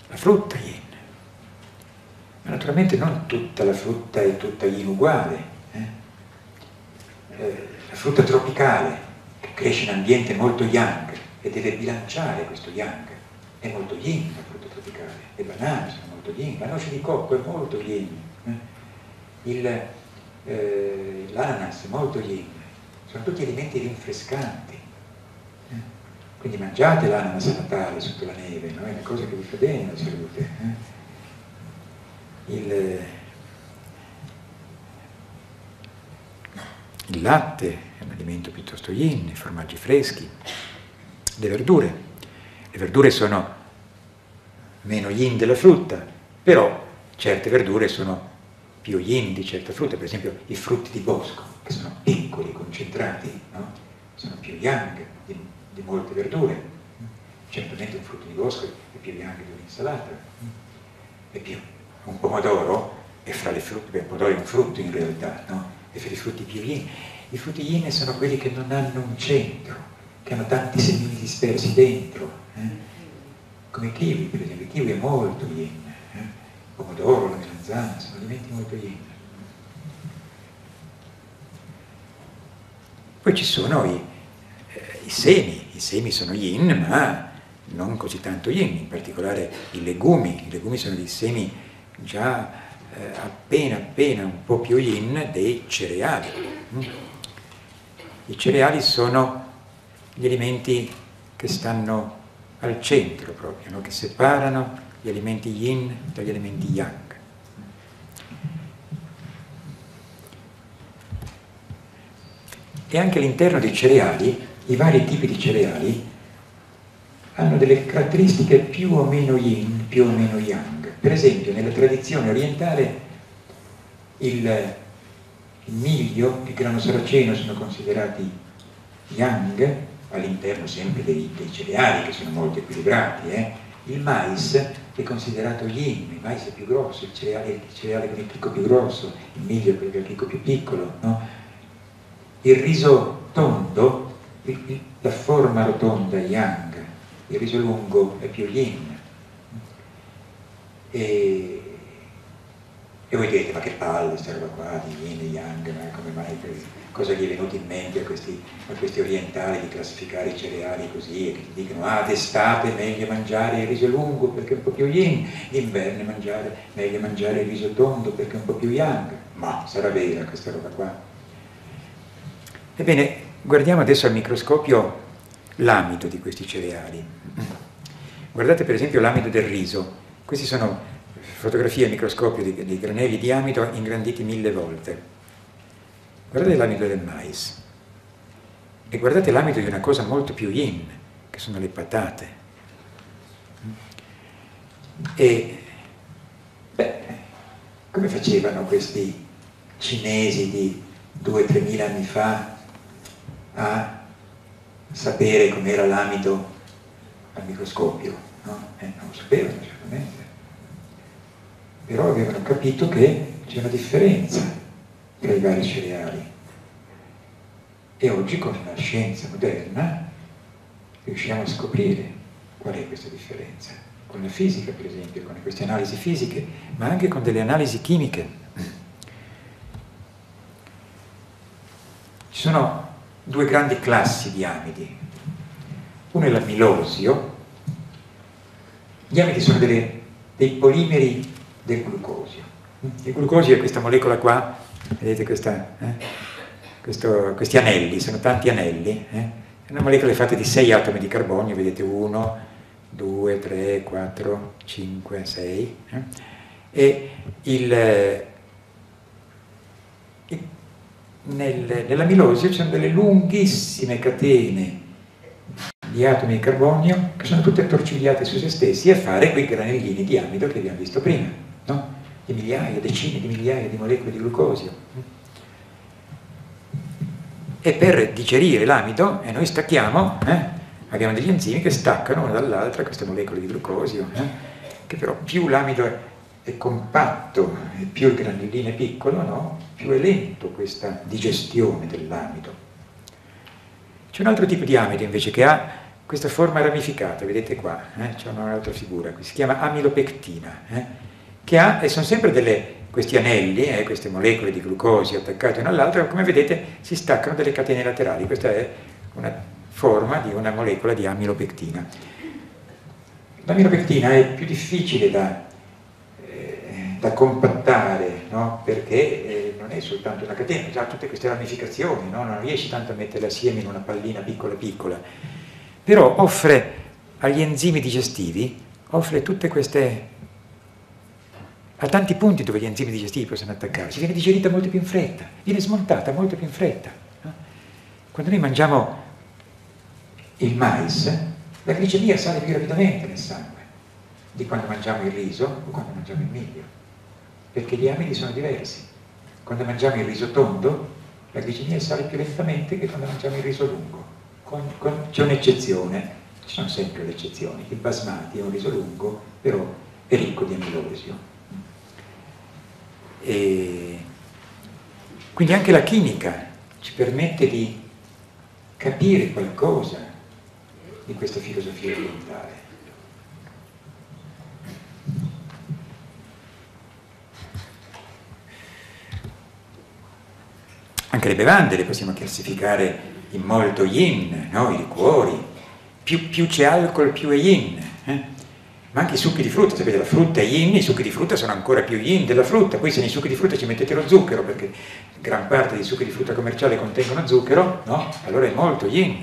la frutta yin, ma naturalmente non tutta la frutta è tutta yin uguale, eh? Eh, la frutta tropicale che cresce in ambiente molto yang e deve bilanciare questo yang, è molto yin la frutta tropicale, le banane sono molto yin, la noce di cocco è molto yin, eh? Il Eh, l'ananas è molto yin, sono tutti alimenti rinfrescanti, eh? Quindi mangiate l'ananas a Natale sotto la neve, no? È una cosa che vi fa bene alla salute, eh? il, eh, il latte è un alimento piuttosto yin, i formaggi freschi, le verdure le verdure sono meno yin della frutta, però certe verdure sono più yin di certe frutta, per esempio i frutti di bosco, che sono piccoli, concentrati, no? Sono più yang di, di molte verdure. Certamente un frutto di bosco è più yang di un'insalata, è più un pomodoro, e fra le frutte, beh, il pomodoro è un frutto in realtà, no? E fra i frutti più yin, i frutti yin sono quelli che non hanno un centro, che hanno tanti semini dispersi dentro, eh? Come i kiwi, per esempio, il kiwi è molto yin. Il pomodoro, la melanzana, sono alimenti molto yin. Poi ci sono i, eh, i semi, i semi sono yin, ma non così tanto yin, in particolare i legumi, i legumi sono dei semi già eh, appena appena un po' più yin dei cereali. I cereali sono gli alimenti che stanno al centro proprio, no? Che separano gli elementi yin dagli elementi yang. E anche all'interno dei cereali, i vari tipi di cereali hanno delle caratteristiche più o meno yin, più o meno yang. Per esempio, nella tradizione orientale il, il miglio e il grano saraceno sono considerati yang, all'interno sempre dei, dei cereali che sono molto equilibrati, eh? Il mais è considerato yin, il mais è più grosso, il cereale, il cereale con il picco più grosso, il miglio è quello con il picco più piccolo, no? Il riso tondo, il, la forma rotonda è yang, il riso lungo è più yin. E, e voi direte, ma che palle questa roba qua di yin e yang, ma come mai, cosa gli è venuto in mente a questi, a questi orientali di classificare i cereali così, e che ti dicono, ah, d'estate è meglio mangiare il riso lungo perché è un po' più yin, d'inverno è meglio mangiare il riso tondo perché è un po' più yang, ma sarà vera questa roba qua? Ebbene, guardiamo adesso al microscopio l'amido di questi cereali. Guardate per esempio l'amido del riso, questi sono fotografie al microscopio dei, dei granelli di amido ingranditi mille volte. Guardate l'amido del mais e guardate l'amido di una cosa molto più yin, che sono le patate. E beh, come facevano questi cinesi di due o tre mila anni fa a sapere com'era l'amido al microscopio? No? Eh, non lo sapevano certamente. però avevano capito che c'è una differenza tra i vari cereali. E oggi con la scienza moderna riusciamo a scoprire qual è questa differenza, con la fisica per esempio, con queste analisi fisiche, ma anche con delle analisi chimiche. Ci sono due grandi classi di amidi. Uno è l'amilosio. Gli amidi sono delle, dei polimeri del glucosio. Il glucosio è questa molecola qua, vedete questa, eh? Questo, questi anelli, sono tanti anelli. Eh? È una molecola fatta di sei atomi di carbonio, vedete uno, due, tre, quattro, cinque, sei. Eh? E il... Eh, il Nel, nell'amilosio ci sono delle lunghissime catene di atomi di carbonio che sono tutte attorcigliate su se stessi a fare quei granellini di amido che abbiamo visto prima, no? Di migliaia, decine di migliaia di molecole di glucosio. E per digerire l'amido, e noi stacchiamo, eh, abbiamo degli enzimi che staccano una dall'altra queste molecole di glucosio, eh, che però più l'amido è, è compatto e più il granellino è piccolo, no? Più è lento questa digestione dell'amido. C'è un altro tipo di amido invece che ha questa forma ramificata, vedete qua, eh? C'è un'altra figura, si chiama amilopectina, eh? Che ha, e sono sempre delle, questi anelli, eh, queste molecole di glucosio attaccate una all'altra, come vedete si staccano delle catene laterali, questa è una forma di una molecola di amilopectina. L'amilopectina è più difficile da, eh, da compattare, no? Perché... Eh, non è soltanto una catena, già tutte queste ramificazioni, no? Non riesci tanto a metterle assieme in una pallina piccola piccola, però offre agli enzimi digestivi, offre tutte queste, ha tanti punti dove gli enzimi digestivi possono attaccarsi, viene digerita molto più in fretta, viene smontata molto più in fretta. Quando noi mangiamo il mais, la glicemia sale più rapidamente nel sangue di quando mangiamo il riso o quando mangiamo il miglio, perché gli amidi sono diversi. Quando mangiamo il riso tondo, la glicemia sale più lentamente che quando mangiamo il riso lungo. Con, con, c'è un'eccezione, ci sono sempre le eccezioni. Il basmati è un riso lungo, però è ricco di amilosio. E quindi anche la chimica ci permette di capire qualcosa di questa filosofia orientale. Anche le bevande le possiamo classificare in molto yin, no? I liquori, più, più c'è alcol più è yin, eh? Ma anche i succhi di frutta, sapete la frutta è yin, i succhi di frutta sono ancora più yin della frutta, poi se nei succhi di frutta ci mettete lo zucchero, perché gran parte dei succhi di frutta commerciali contengono zucchero, no? Allora è molto yin.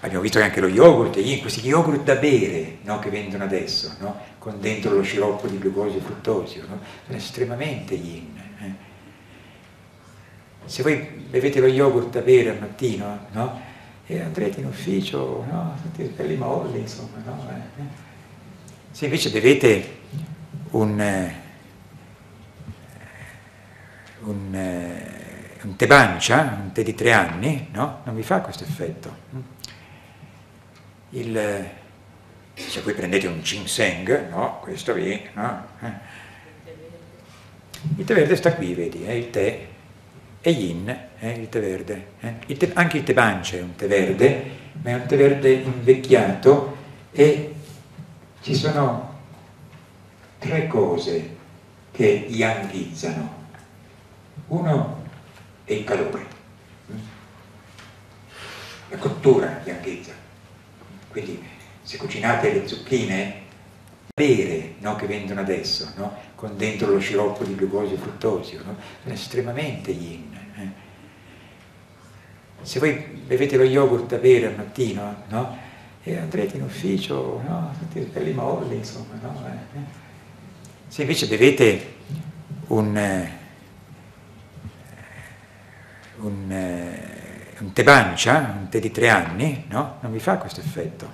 Abbiamo visto che anche lo yogurt è yin, questi yogurt da bere, no? Che vendono adesso, no? Con dentro lo sciroppo di glucosio e fruttosio, no? Sono estremamente yin. Eh? Se voi bevete lo yogurt da bere al mattino, no? E andrete in ufficio, no? Tutti belli molli, insomma, no? Eh? Se invece bevete un, un, un tè bancia, un tè di tre anni, no? Non vi fa questo effetto. Il, se voi prendete un ginseng, no? Questo vi, no? Il tè verde sta qui, vedi, eh? Il tè. E yin, eh, il tè verde, eh. Il tè, anche il tè bancia è un tè verde, ma è un tè verde invecchiato, e ci sono tre cose che yanghizzano. Uno è il calore, la cottura yanghizza, quindi se cucinate le zucchine, bere, no, che vendono adesso, no? Con dentro lo sciroppo di glucosio e fruttosio, no? Sono estremamente yin. Eh? Se voi bevete lo yogurt da bere al mattino, no? E andrete in ufficio, no? Tutti belli molli, insomma, no? Eh? Se invece bevete un, un, un tè bancia, un tè di tre anni, no? Non vi fa questo effetto.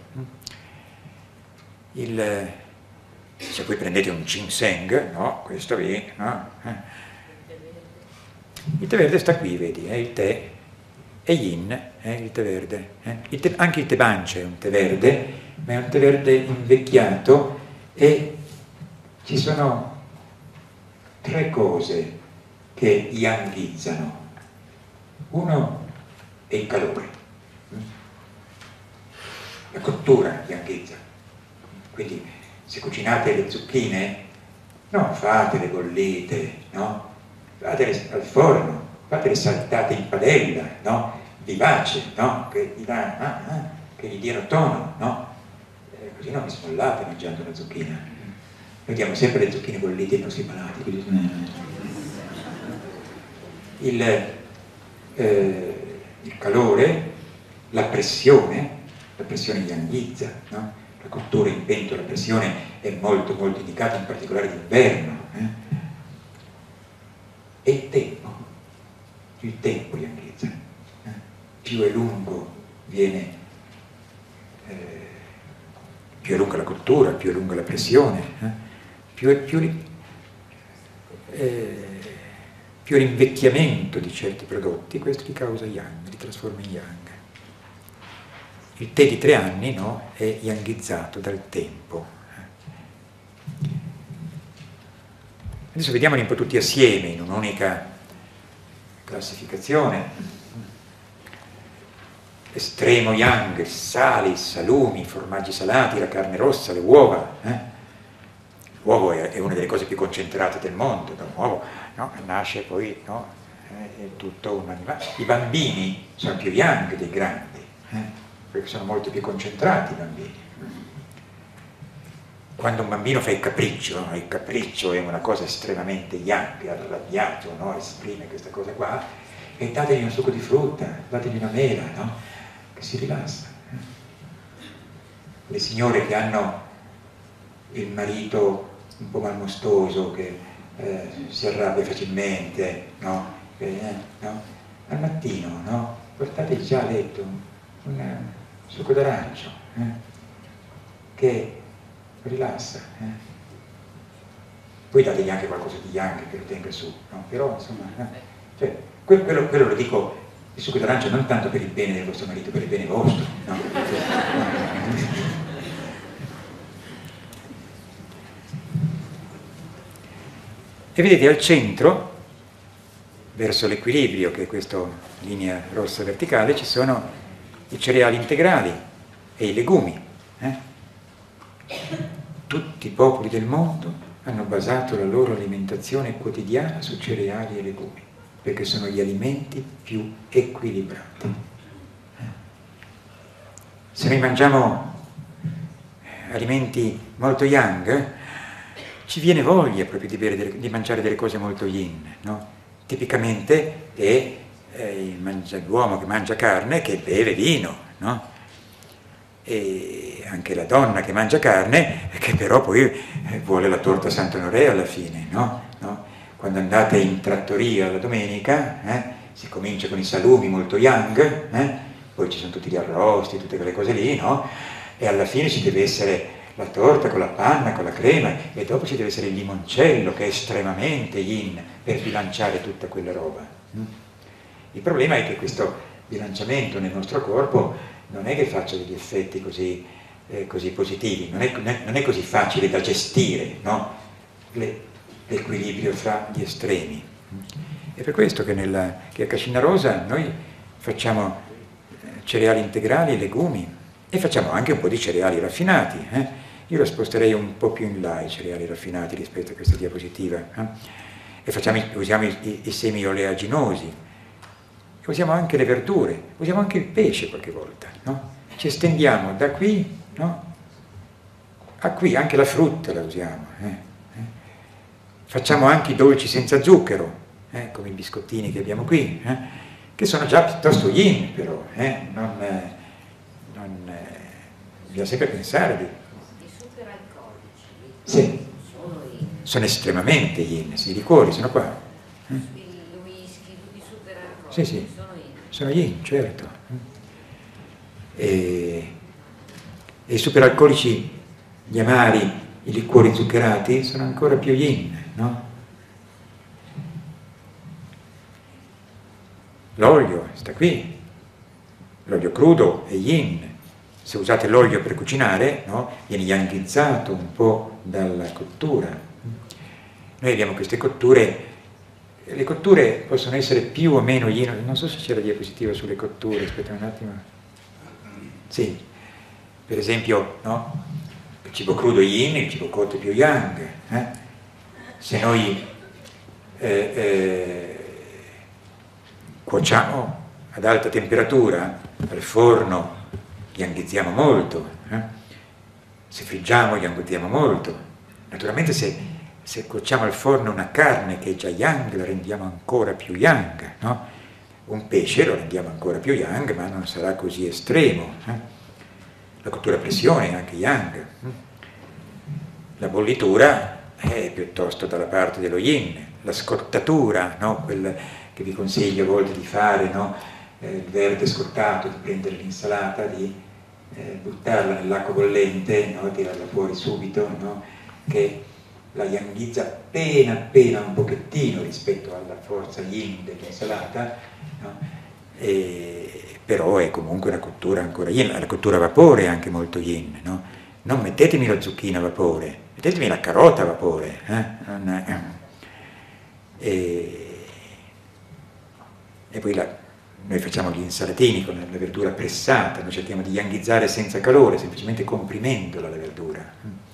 Il... Se poi prendete un ginseng, no, questo vi, no? Eh. Il tè verde sta qui, vedi, eh? Il tè è yin, eh? Il tè verde. Eh? Il tè, anche il tè bancia è un tè verde, ma è un tè verde invecchiato, e ci sono tre cose che yangizzano. Uno è il calore, la cottura yanghizza. Quindi se cucinate le zucchine, non fatele bollite, no? Fatele al forno, fatele saltate in padella, no? Vivace, no? Che gli, da, ah, ah, che gli diano tono, no? Eh, così non vi sfollate mangiando la zucchina. Noi diamo sempre le zucchine bollite ai nostri malati. Quindi... Il, eh, il calore, la pressione, la pressione yanghizza, no? La cottura in pentola, la pressione è molto molto indicata, in particolare d'inverno. Eh? E il tempo, il tempo yanghizza. Eh? Più è lungo viene, eh, più è lunga la cottura, più è lunga la pressione, eh? più è più, eh, più l'invecchiamento di certi prodotti, questo li causa yang, li trasforma in yang. Il tè di tre anni, no, è yanghizzato dal tempo. Adesso vediamoli un po' tutti assieme in un'unica classificazione. Estremo yang, sali, salumi, formaggi salati, la carne rossa, le uova. Eh? L'uovo è una delle cose più concentrate del mondo, da un uovo, no? Nasce poi, no? È tutto un animale. I bambini sono più yang dei grandi, eh? Perché sono molto più concentrati i bambini. Quando un bambino fa il capriccio, no? Il capriccio è una cosa estremamente yang, arrabbiato, no? Esprime questa cosa qua, e dategli un succo di frutta, dategli una mela, no? Che si rilassa. Le signore che hanno il marito un po' malmostoso, che eh, si arrabbia facilmente, no? Eh, no? Al mattino, no? Portategli già a letto un succo d'arancio, eh? Che rilassa, eh? Poi dategli anche qualcosa di yang che lo tenga su, no? Però insomma, no? Cioè, quello, quello lo dico, il succo d'arancia non tanto per il bene del vostro marito, per il bene vostro, no? E vedete al centro, verso l'equilibrio, che è questa linea rossa verticale, ci sono i cereali integrali e i legumi, eh? Tutti i popoli del mondo hanno basato la loro alimentazione quotidiana su cereali e legumi, perché sono gli alimenti più equilibrati. Se noi mangiamo alimenti molto yang, eh, ci viene voglia proprio di, bere delle, di mangiare delle cose molto yin, no? Tipicamente è eh, l'uomo che mangia carne che beve vino, no? E anche la donna che mangia carne, che però poi vuole la torta Sant'Onore alla fine, no? No? Quando andate in trattoria la domenica, eh, si comincia con i salumi molto yang, eh, poi ci sono tutti gli arrosti, tutte quelle cose lì, no? E alla fine ci deve essere la torta con la panna, con la crema, e dopo ci deve essere il limoncello, che è estremamente yin, per bilanciare tutta quella roba. Il problema è che questo bilanciamento nel nostro corpo non è che faccia degli effetti così, eh, così positivi, non è, non è così facile da gestire, no? Le, l'equilibrio fra gli estremi. È per questo che, nella, che a Cascina Rosa noi facciamo cereali integrali, legumi, e facciamo anche un po' di cereali raffinati. Eh? Io lo sposterei un po' più in là, i cereali raffinati, rispetto a questa diapositiva. Eh? E facciamo, usiamo i, i, i semi oleaginosi. Usiamo anche le verdure, usiamo anche il pesce qualche volta, no? Ci estendiamo da qui, no? A qui, anche la frutta la usiamo. Eh? Eh? Facciamo anche i dolci senza zucchero, eh? Come i biscottini che abbiamo qui, eh? Che sono già piuttosto yin, però, eh? Non, eh, non, eh, bisogna sempre pensare di... I superalcolici, sì. Sono yin. Sono estremamente yin, sì, i liquori sono qua. Eh? Sì, sì, sono yin, certo. E, e i superalcolici, gli amari, i liquori zuccherati sono ancora più yin, no? L'olio sta qui, l'olio crudo è yin. Se usate l'olio per cucinare, no? Viene yanghizzato un po' dalla cottura. Noi vediamo queste cotture, le cotture possono essere più o meno yin, non so se c'è la diapositiva sulle cotture, aspetta un attimo, sì, per esempio, no? Il cibo crudo yin, il cibo cotto più yang, eh? Se noi eh, eh, cuociamo ad alta temperatura, al forno yanghizziamo molto, eh? Se friggiamo yanghizziamo molto, naturalmente se se cuociamo al forno una carne che è già yang, la rendiamo ancora più yang, no? Un pesce lo rendiamo ancora più yang, ma non sarà così estremo. Eh? La cottura a pressione è anche yang. La bollitura è piuttosto dalla parte dello yin. La scottatura, no? Quella che vi consiglio a volte di fare, no? Il verde scottato, di prendere l'insalata, di eh, buttarla nell'acqua bollente, no? Tirarla fuori subito, no? Che la yanghizza appena appena un pochettino rispetto alla forza yin dell'insalata, no? E, però è comunque una cottura ancora yin, la cottura a vapore è anche molto yin, no? Non mettetemi la zucchina a vapore, mettetemi la carota a vapore, eh? Non, eh. E, e poi la, noi facciamo gli insalatini con la verdura pressata, noi cerchiamo di yanghizzare senza calore, semplicemente comprimendola la verdura,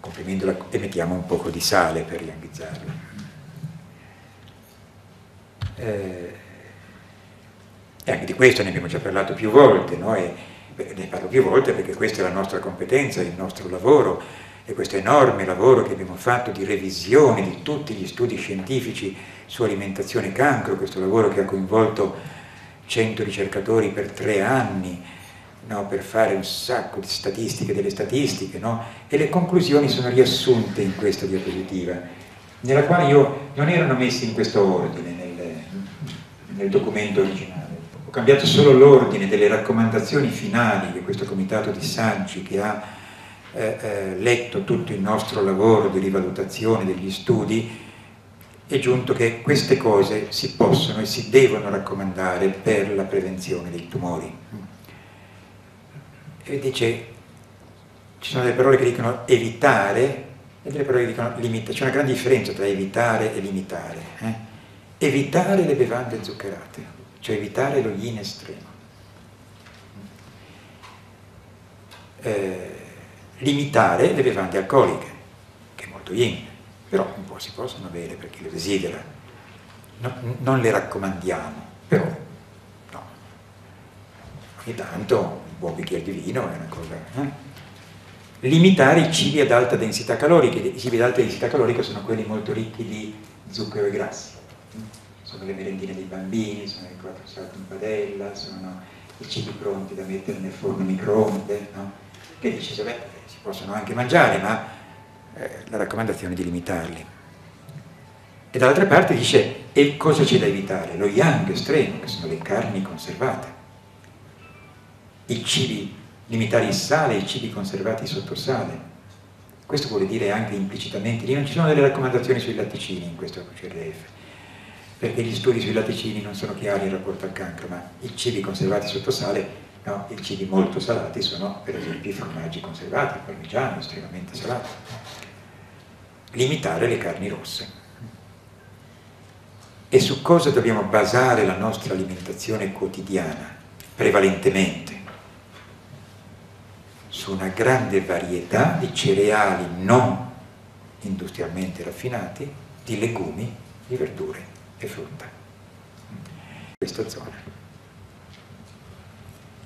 comprimendola, e mettiamo un poco di sale per yanghizzarla. Eh, e anche di questo ne abbiamo già parlato più volte, no? E, ne parlo più volte perché questa è la nostra competenza, il nostro lavoro, e questo enorme lavoro che abbiamo fatto di revisione di tutti gli studi scientifici su alimentazione e cancro, questo lavoro che ha coinvolto cento ricercatori per tre anni, no, per fare un sacco di statistiche, delle statistiche, no? E le conclusioni sono riassunte in questa diapositiva, nella quale io non erano messi in questo ordine nel, nel documento originale. Ho cambiato solo l'ordine delle raccomandazioni finali che questo comitato di saggi, che ha eh, eh, letto tutto il nostro lavoro di rivalutazione degli studi, è giunto che queste cose si possono e si devono raccomandare per la prevenzione dei tumori. E dice, ci sono delle parole che dicono evitare e delle parole che dicono limitare, c'è una grande differenza tra evitare e limitare. Eh? Evitare le bevande zuccherate, cioè evitare lo yin estremo. Eh, limitare le bevande alcoliche, che è molto yin, però un po' si possono bere per chi lo desidera. No, non le raccomandiamo, però no. Ogni tanto un bicchiere di vino è una cosa. Eh? Limitare i cibi ad alta densità calorica. I cibi ad alta densità calorica sono quelli molto ricchi di zucchero e grassi. Sono le merendine dei bambini, sono i quattro salti in padella, sono i cibi pronti da mettere nel forno microonde, no? Che dice, beh, si possono anche mangiare, ma eh, la raccomandazione è di limitarli. E dall'altra parte dice, e cosa c'è da evitare? Lo yang estremo, che sono le carni conservate. I cibi, limitare il sale, i cibi conservati sotto sale. Questo vuol dire anche implicitamente, lì non ci sono delle raccomandazioni sui latticini in questo C R F, perché gli studi sui latticini non sono chiari in rapporto al cancro, ma i cibi conservati sotto sale, no, i cibi molto salati sono per esempio i formaggi conservati, il parmigiano estremamente salato. Limitare le carni rosse. E su cosa dobbiamo basare la nostra alimentazione quotidiana? Prevalentemente su una grande varietà di cereali non industrialmente raffinati, di legumi, di verdure e frutta. Questa zona.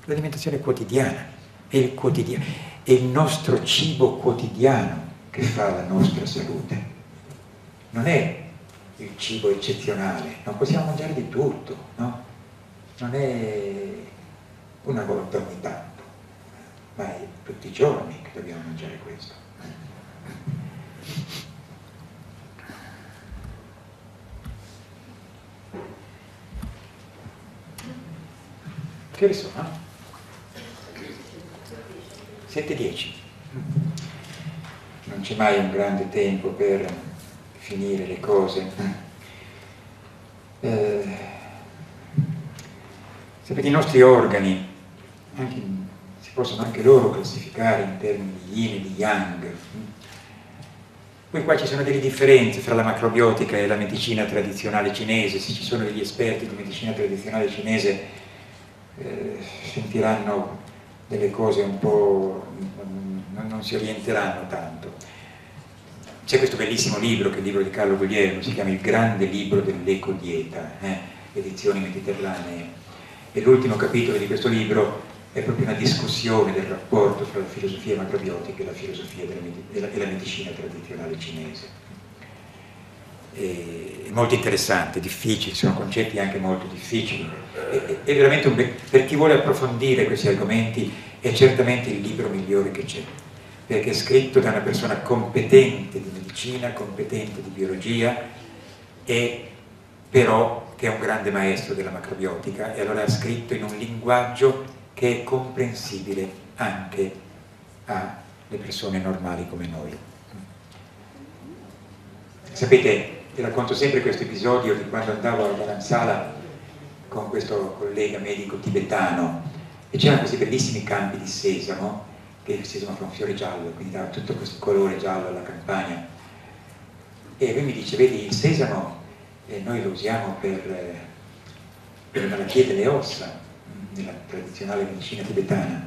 L'alimentazione quotidiana è il quotidiano, è il nostro cibo quotidiano che fa la nostra salute. Non è il cibo eccezionale, non possiamo mangiare di tutto, no? Non è una volta ogni tanto, ma è tutti i giorni che dobbiamo mangiare questo. Che ore sono? sette e dieci. Non c'è mai un grande tempo per finire le cose. Eh, sapete, i nostri organi anche, si possono anche loro classificare in termini di yin e di yang. Poi qua ci sono delle differenze fra la macrobiotica e la medicina tradizionale cinese. Se ci sono degli esperti di medicina tradizionale cinese eh, sentiranno delle cose un po'... non, non si orienteranno tanto. C'è questo bellissimo libro, che è il libro di Carlo Guglielmo, si chiama Il grande libro dell'ecodieta, eh? Edizioni Mediterranee. E l'ultimo capitolo di questo libro è proprio una discussione del rapporto tra la filosofia macrobiotica e la filosofia della, della, della medicina tradizionale cinese. E, è molto interessante, difficile, sono concetti anche molto difficili. È, è veramente un be- per chi vuole approfondire questi argomenti è certamente il libro migliore che c'è, perché è scritto da una persona competente di medicina, competente di biologia, e però che è un grande maestro della macrobiotica, e allora ha scritto in un linguaggio che è comprensibile anche alle persone normali come noi. Sapete, vi racconto sempre questo episodio di quando andavo alla Dharamsala con questo collega medico tibetano, e c'erano questi bellissimi campi di sesamo, che il sesamo fa un fiore giallo, quindi dava tutto questo colore giallo alla campagna, e lui mi dice: vedi, il sesamo e noi lo usiamo per, per le malattie delle ossa, nella tradizionale medicina tibetana.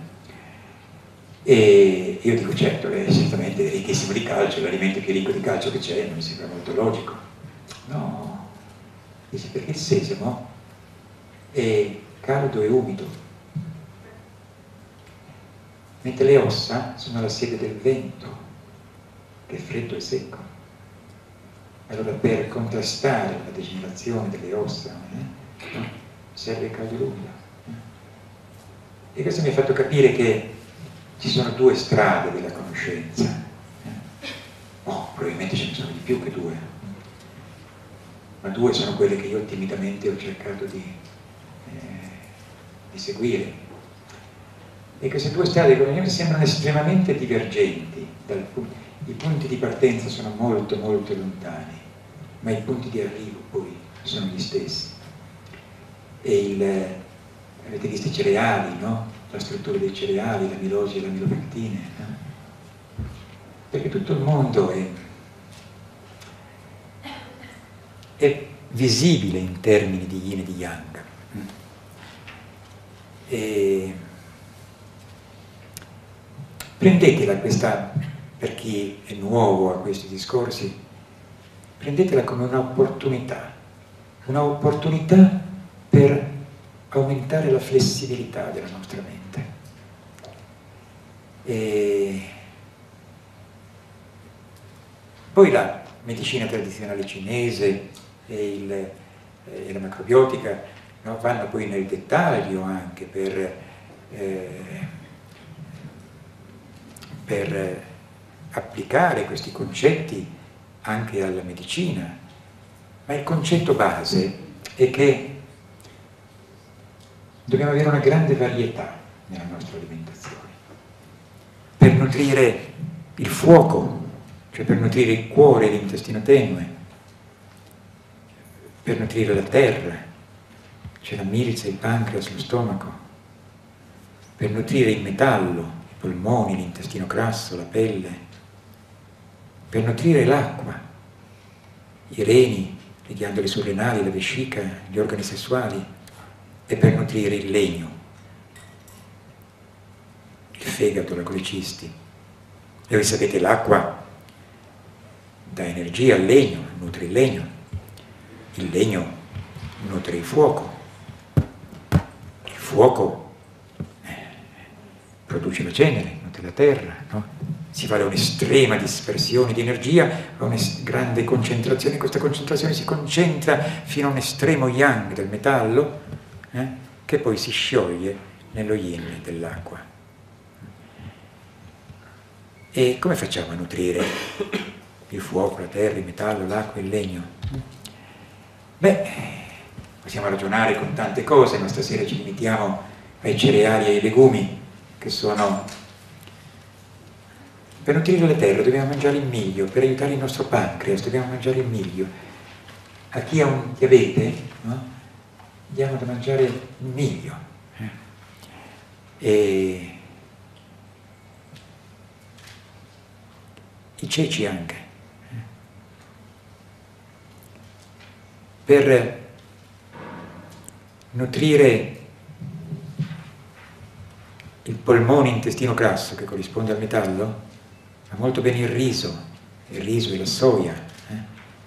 E io dico: certo, è certamente ricchissimo di calcio, è l'alimento più ricco di calcio che c'è, non mi sembra molto logico. No, dice, perché il sesamo è caldo e umido, mentre le ossa sono la sede del vento, che è freddo e secco. Allora, per contrastare la degenerazione delle ossa eh, serve il caldo umido. Eh. E questo mi ha fatto capire che ci sono due strade della conoscenza. Eh. Oh, probabilmente ce ne sono di più che due, ma due sono quelle che io timidamente ho cercato di, eh, di seguire. E queste due strade mi sembrano estremamente divergenti dal punto. I punti di partenza sono molto molto lontani, ma i punti di arrivo poi sono gli stessi. E il, avete visto i cereali, no? La struttura dei cereali, la amilosi e la amilopectina, no? Perché tutto il mondo è, è visibile in termini di yin e di yang. E prendetela questa... per chi è nuovo a questi discorsi, prendetela come un'opportunità, un'opportunità per aumentare la flessibilità della nostra mente. E poi la medicina tradizionale cinese e, il, e la macrobiotica, no, vanno poi nel dettaglio anche per... Eh, per applicare questi concetti anche alla medicina, ma il concetto base è che dobbiamo avere una grande varietà nella nostra alimentazione per nutrire il fuoco, cioè per nutrire il cuore e l'intestino tenue, per nutrire la terra, cioè la milza, il pancreas, lo stomaco, per nutrire il metallo, i polmoni, l'intestino grasso, la pelle, per nutrire l'acqua, i reni, le ghiandole surrenali, la vescica, gli organi sessuali, e per nutrire il legno, il fegato, la colecisti. E voi sapete, l'acqua dà energia al legno, nutre il legno, il legno nutre il fuoco, il fuoco produce la cenere, nutre la terra, no? Si va da un'estrema dispersione di energia a una grande concentrazione, questa concentrazione si concentra fino a un estremo yang del metallo, eh, che poi si scioglie nello yin dell'acqua. E come facciamo a nutrire il fuoco, la terra, il metallo, l'acqua, il legno? Beh, possiamo ragionare con tante cose, ma stasera ci limitiamo ai cereali e ai legumi, che sono... Per nutrire la terra dobbiamo mangiare il miglio, per aiutare il nostro pancreas dobbiamo mangiare il miglio. A chi ha un diabete, no? Diamo da mangiare il miglio. E... i ceci anche. per nutrire il polmone intestino grasso che corrisponde al metallo, ma molto bene il riso, il riso e la soia, eh?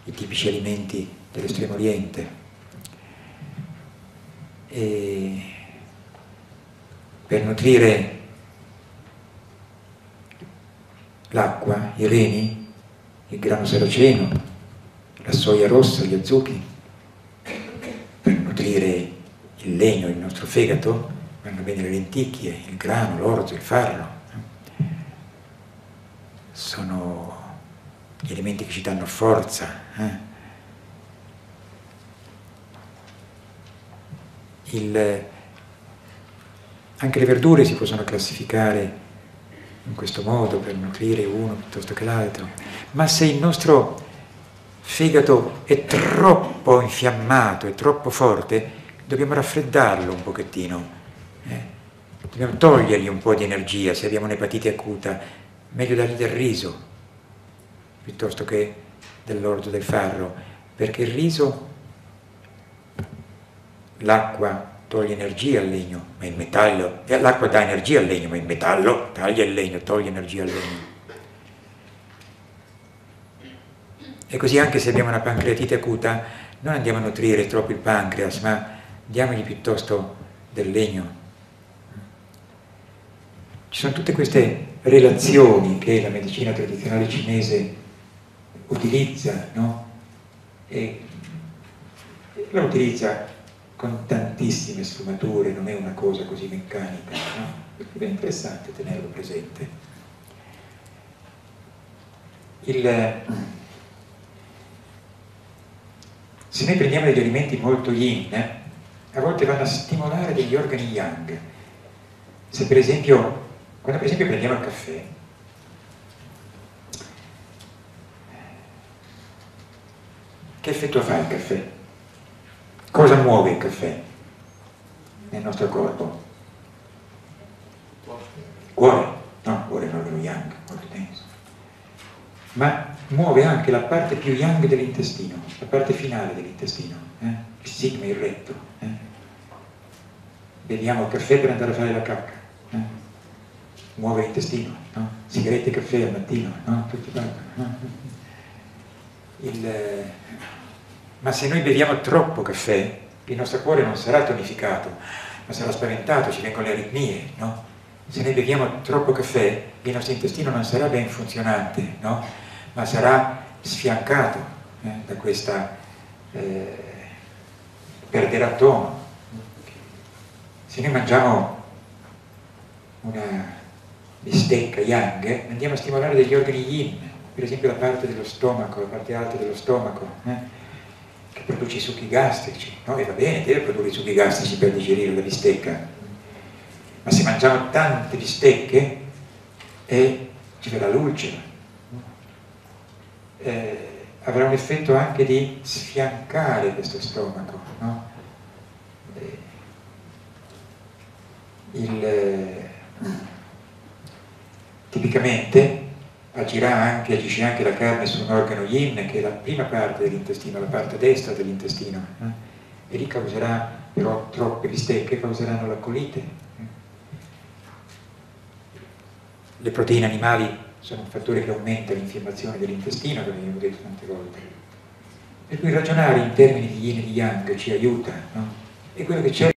I tipici alimenti dell'Estremo Oriente. E per nutrire l'acqua, i reni, il grano saraceno, la soia rossa, gli azuchi. Per nutrire il legno, il nostro fegato, vanno bene le lenticchie, il grano, l'orzo, il farro. Sono gli elementi che ci danno forza. Eh? Il, anche le verdure si possono classificare in questo modo per nutrire uno piuttosto che l'altro, ma se il nostro fegato è troppo infiammato, è troppo forte, dobbiamo raffreddarlo un pochettino, eh? Dobbiamo togliergli un po' di energia. Se abbiamo un'epatite acuta, meglio dargli del riso piuttosto che dell'orzo, del farro, perché il riso, l'acqua toglie energia al legno, ma il metallo, l'acqua dà energia al legno, ma il metallo taglia il legno, toglie energia al legno. E così anche se abbiamo una pancreatite acuta, non andiamo a nutrire troppo il pancreas, ma diamogli piuttosto del legno. Ci sono tutte queste relazioni che la medicina tradizionale cinese utilizza, no? E la utilizza con tantissime sfumature, non è una cosa così meccanica, no? È interessante tenerlo presente. Il... Se noi prendiamo degli alimenti molto yin, eh, a volte vanno a stimolare degli organi yang. Se per esempio, quando per esempio prendiamo il caffè, che effetto fa il caffè? Cosa muove il caffè nel nostro corpo? Cuore, no, cuore è l'organo yang, molto denso. Ma muove anche la parte più yang dell'intestino, la parte finale dell'intestino, eh? Il sigma, il retto. Eh? Beviamo il caffè per andare a fare la cacca, eh? Muove l'intestino, no? Sigarette e caffè al mattino, no? Tutti parlano, no? Il... Ma se noi beviamo troppo caffè, il nostro cuore non sarà tonificato, ma sarà spaventato, ci vengono le aritmie, no? Se noi beviamo troppo caffè, il nostro intestino non sarà ben funzionante, no? Ma sarà sfiancato, eh, da questa... Eh, perderà tono. Se noi mangiamo una bistecca yang, andiamo a stimolare degli organi yin, per esempio la parte dello stomaco, la parte alta dello stomaco, eh? Che produce i succhi gastrici, no? E va bene, deve produrre i succhi gastrici per digerire la bistecca, ma se mangiamo tante bistecche eh, ci verrà l'ulcera, eh, avrà un effetto anche di sfiancare questo stomaco, no? eh, il, eh, tipicamente Agirà anche, agisce anche la carne su un organo yin, che è la prima parte dell'intestino, la parte destra dell'intestino, eh? E lì causerà, però troppe bistecche causeranno la colite. Le proteine animali sono un fattore che aumenta l'infiammazione dell'intestino, come abbiamo detto tante volte. Per cui ragionare in termini di yin e di yang ci aiuta, no? È quello che c'è,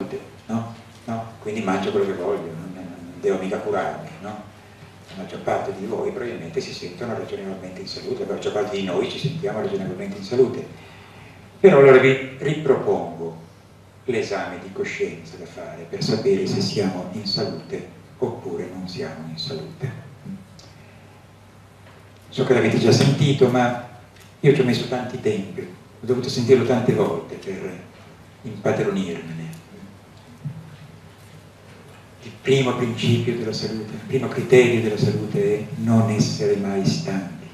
no? No? Quindi mangio quello che voglio, non, non devo mica curarmi, no? La maggior parte di voi probabilmente si sentono ragionevolmente in salute, la maggior parte di noi ci sentiamo ragionevolmente in salute. Però allora vi ripropongo l'esame di coscienza da fare per sapere se siamo in salute oppure non siamo in salute. So che l'avete già sentito, ma io ci ho messo tanti tempi, ho dovuto sentirlo tante volte per impadronirmene. Il primo principio della salute, il primo criterio della salute è non essere mai stanchi.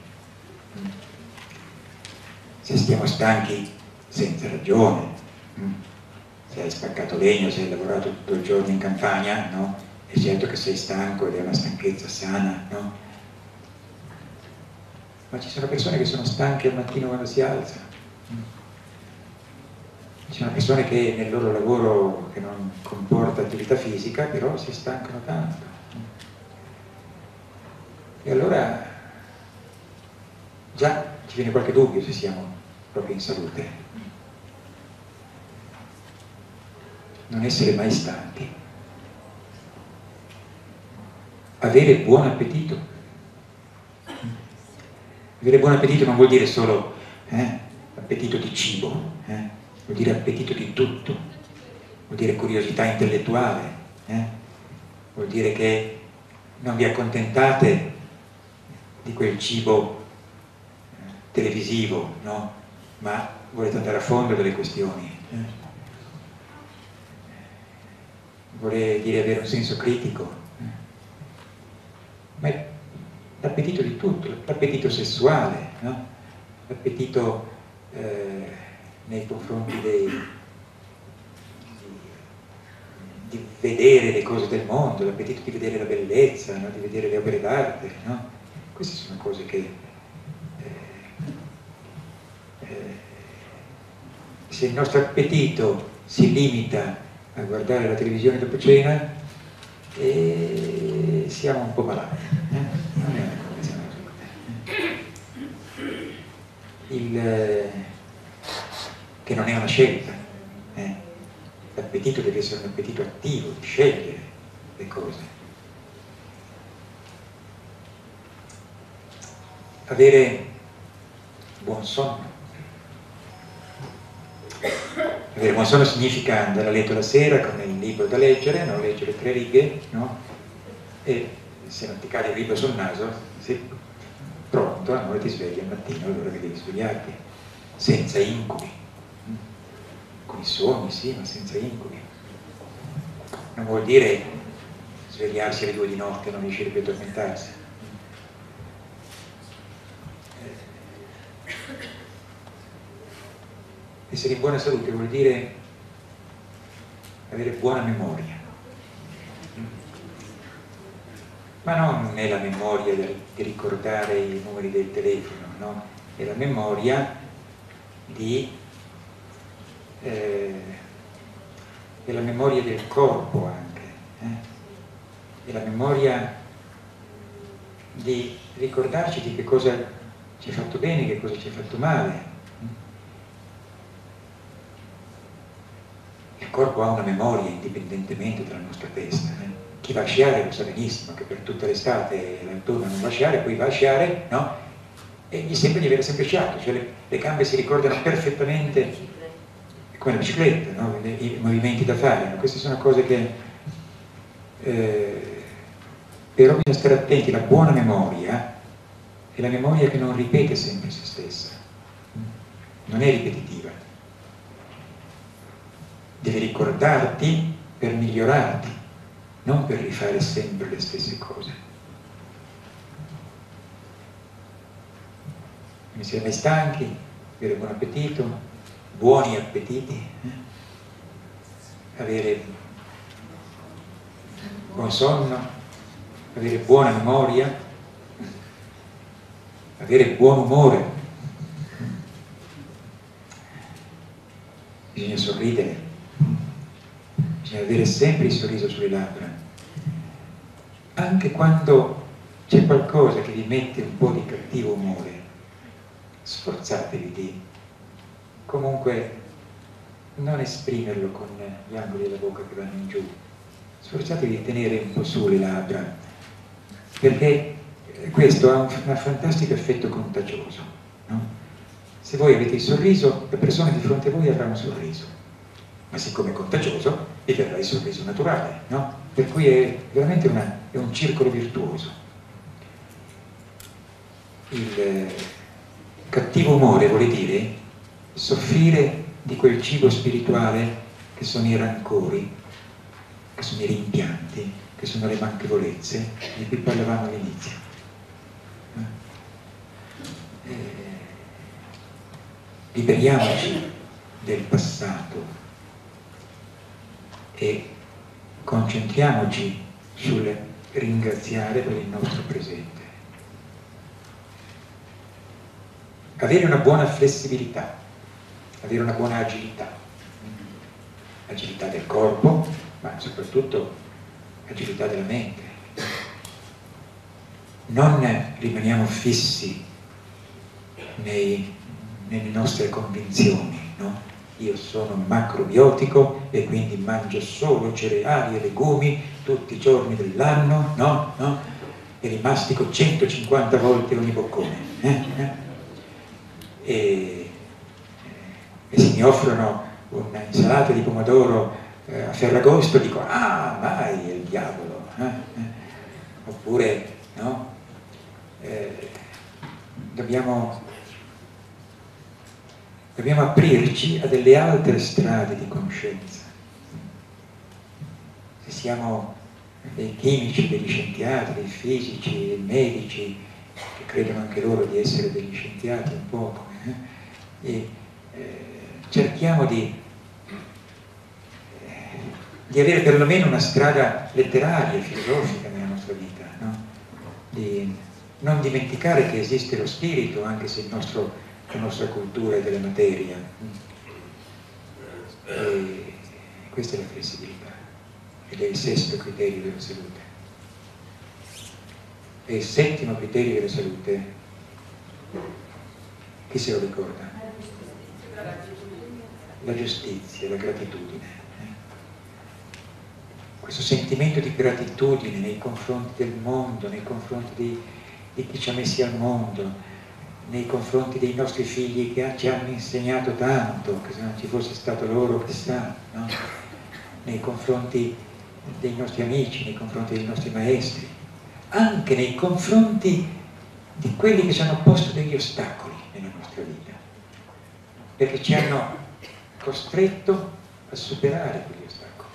Se stiamo stanchi senza ragione, se hai spaccato legno, se hai lavorato tutto il giorno in campagna, no? È certo che sei stanco ed è una stanchezza sana, no? Ma ci sono persone che sono stanche al mattino quando si alza. Ci sono persone che nel loro lavoro, che non comporta attività fisica, però si stancano tanto. E allora già ci viene qualche dubbio se siamo proprio in salute. Non essere mai stanchi. Avere buon appetito. Avere buon appetito non vuol dire solo eh, appetito di cibo, eh? Vuol dire appetito di tutto, vuol dire curiosità intellettuale, eh? Vuol dire che non vi accontentate di quel cibo eh, televisivo, no? Ma volete andare a fondo delle questioni, eh? Vuol dire avere un senso critico, eh? Ma è l'appetito di tutto, l'appetito sessuale, no? L'appetito eh, nei confronti dei, di, di vedere le cose del mondo, l'appetito di vedere la bellezza, no? Di vedere le opere d'arte, no? Queste sono cose che eh, eh, se il nostro appetito si limita a guardare la televisione dopo cena eh, siamo un po' malati, eh? Non è una cosa, siamo il eh, che non è una scelta, eh? L'appetito deve essere un appetito attivo, di scegliere le cose. Avere buon sonno. Avere buon sonno significa andare a letto la sera con il libro da leggere, non leggere tre righe, no? E se non ti cade il libro sul naso, sei pronto, allora ti svegli al mattino, allora che devi svegliarti, senza incubi. Con i sogni, sì, ma senza incubi. Non vuol dire svegliarsi alle due di notte e non riuscire più a addormentarsi. Essere in buona salute vuol dire avere buona memoria. Ma non è la memoria di ricordare i numeri del telefono, no? È la memoria di Eh, e la memoria del corpo anche, eh? E la memoria di ricordarci di che cosa ci ha fatto bene, che cosa ci ha fatto male. Il corpo ha una memoria indipendentemente dalla nostra testa, eh? Chi va a sciare lo sa benissimo che per tutta l'estate e l'autunno non va a sciare, poi va a sciare, no? E gli sembra di aver sempre sciato, cioè le, le gambe si ricordano perfettamente, come la bicicletta, no? I movimenti da fare, no? Queste sono cose che eh, però bisogna stare attenti. La buona memoria è la memoria che non ripete sempre se stessa, non è ripetitiva, devi ricordarti per migliorarti, non per rifare sempre le stesse cose. Non siamo mai stanchi, avere buon appetito, buoni appetiti, eh? Avere buon sonno, avere buona memoria, avere buon umore. Bisogna sorridere, bisogna avere sempre il sorriso sulle labbra, anche quando c'è qualcosa che vi mette un po' di cattivo umore. Sforzatevi di comunque non esprimerlo con gli angoli della bocca che vanno in giù, sforzatevi di tenere un po' su le labbra, perché questo ha un, un fantastico effetto contagioso, no? Se voi avete il sorriso, la persona di fronte a voi avrà un sorriso, ma siccome è contagioso vi verrà il sorriso naturale, no? Per cui è veramente una, è un circolo virtuoso. Il cattivo umore vuol dire soffrire di quel cibo spirituale che sono i rancori, che sono i rimpianti, che sono le manchevolezze di cui parlavamo all'inizio. Eh? Eh, liberiamoci del passato e concentriamoci sul ringraziare per il nostro presente. Avere una buona flessibilità, avere una buona agilità, agilità del corpo, ma soprattutto agilità della mente. Non rimaniamo fissi nei, nelle nostre convinzioni, no? Io sono macrobiotico e quindi mangio solo cereali e legumi tutti i giorni dell'anno, no? no? E li mastico centocinquanta volte ogni boccone. Eh? Eh? E, e se mi offrono un'insalata di pomodoro eh, a Ferragosto, dico, ah, vai, è il diavolo. Eh? Eh? Oppure, no? Eh, dobbiamo... Dobbiamo aprirci a delle altre strade di conoscenza. Se siamo dei chimici, degli scienziati, dei fisici, dei medici, che credono anche loro di essere degli scienziati un poco, eh? e, eh, cerchiamo di, eh, di avere perlomeno una strada letteraria e filosofica nella nostra vita, no? Di non dimenticare che esiste lo spirito, anche se il nostro... la nostra cultura e della materia, e questa è la flessibilità ed è il sesto criterio della salute. E il settimo criterio della salute, chi se lo ricorda? La giustizia, la gratitudine, questo sentimento di gratitudine nei confronti del mondo, nei confronti di, di chi ci ha messi al mondo, nei confronti dei nostri figli che ci hanno insegnato tanto, che se non ci fosse stato loro chissà, no? Nei confronti dei nostri amici, nei confronti dei nostri maestri, anche nei confronti di quelli che ci hanno posto degli ostacoli nella nostra vita, perché ci hanno costretto a superare quegli ostacoli.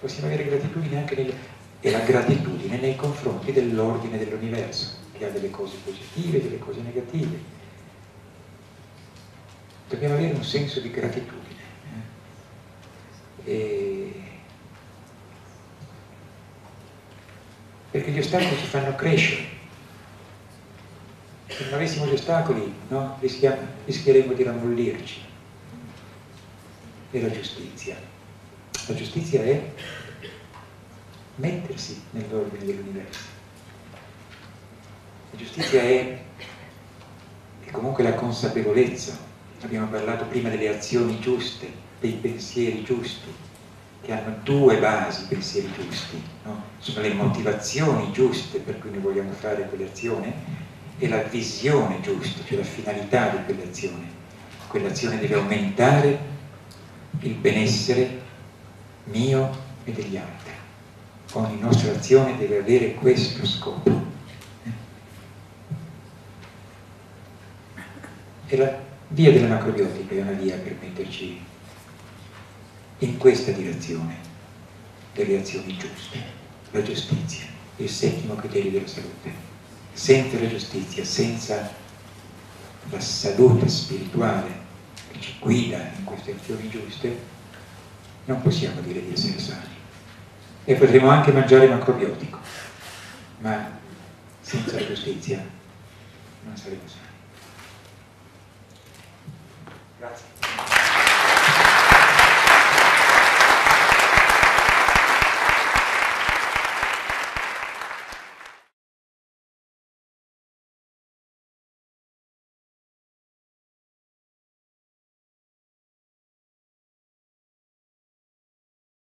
Possiamo avere gratitudine anche nel... e la gratitudine nei confronti dell'ordine dell'universo, che ha delle cose positive e delle cose negative. Dobbiamo avere un senso di gratitudine. Eh? E... Perché gli ostacoli ci fanno crescere. Se non avessimo gli ostacoli, no? Rischiamo, rischieremmo di rammollirci. E la giustizia. La giustizia è mettersi nell'ordine dell'universo. La giustizia è, è comunque la consapevolezza, abbiamo parlato prima delle azioni giuste, dei pensieri giusti, che hanno due basi, pensieri giusti, no? Sono le motivazioni giuste per cui noi vogliamo fare quell'azione e la visione giusta, cioè la finalità di quell'azione. Quell'azione deve aumentare il benessere mio e degli altri. Ogni nostra azione deve avere questo scopo. E la via della macrobiotica è una via per metterci in questa direzione delle azioni giuste, la giustizia, il settimo criterio della salute. Senza la giustizia, senza la salute spirituale che ci guida in queste azioni giuste, non possiamo dire di essere sani. E potremo anche mangiare macrobiotico, ma senza la giustizia non saremo sani. Grazie.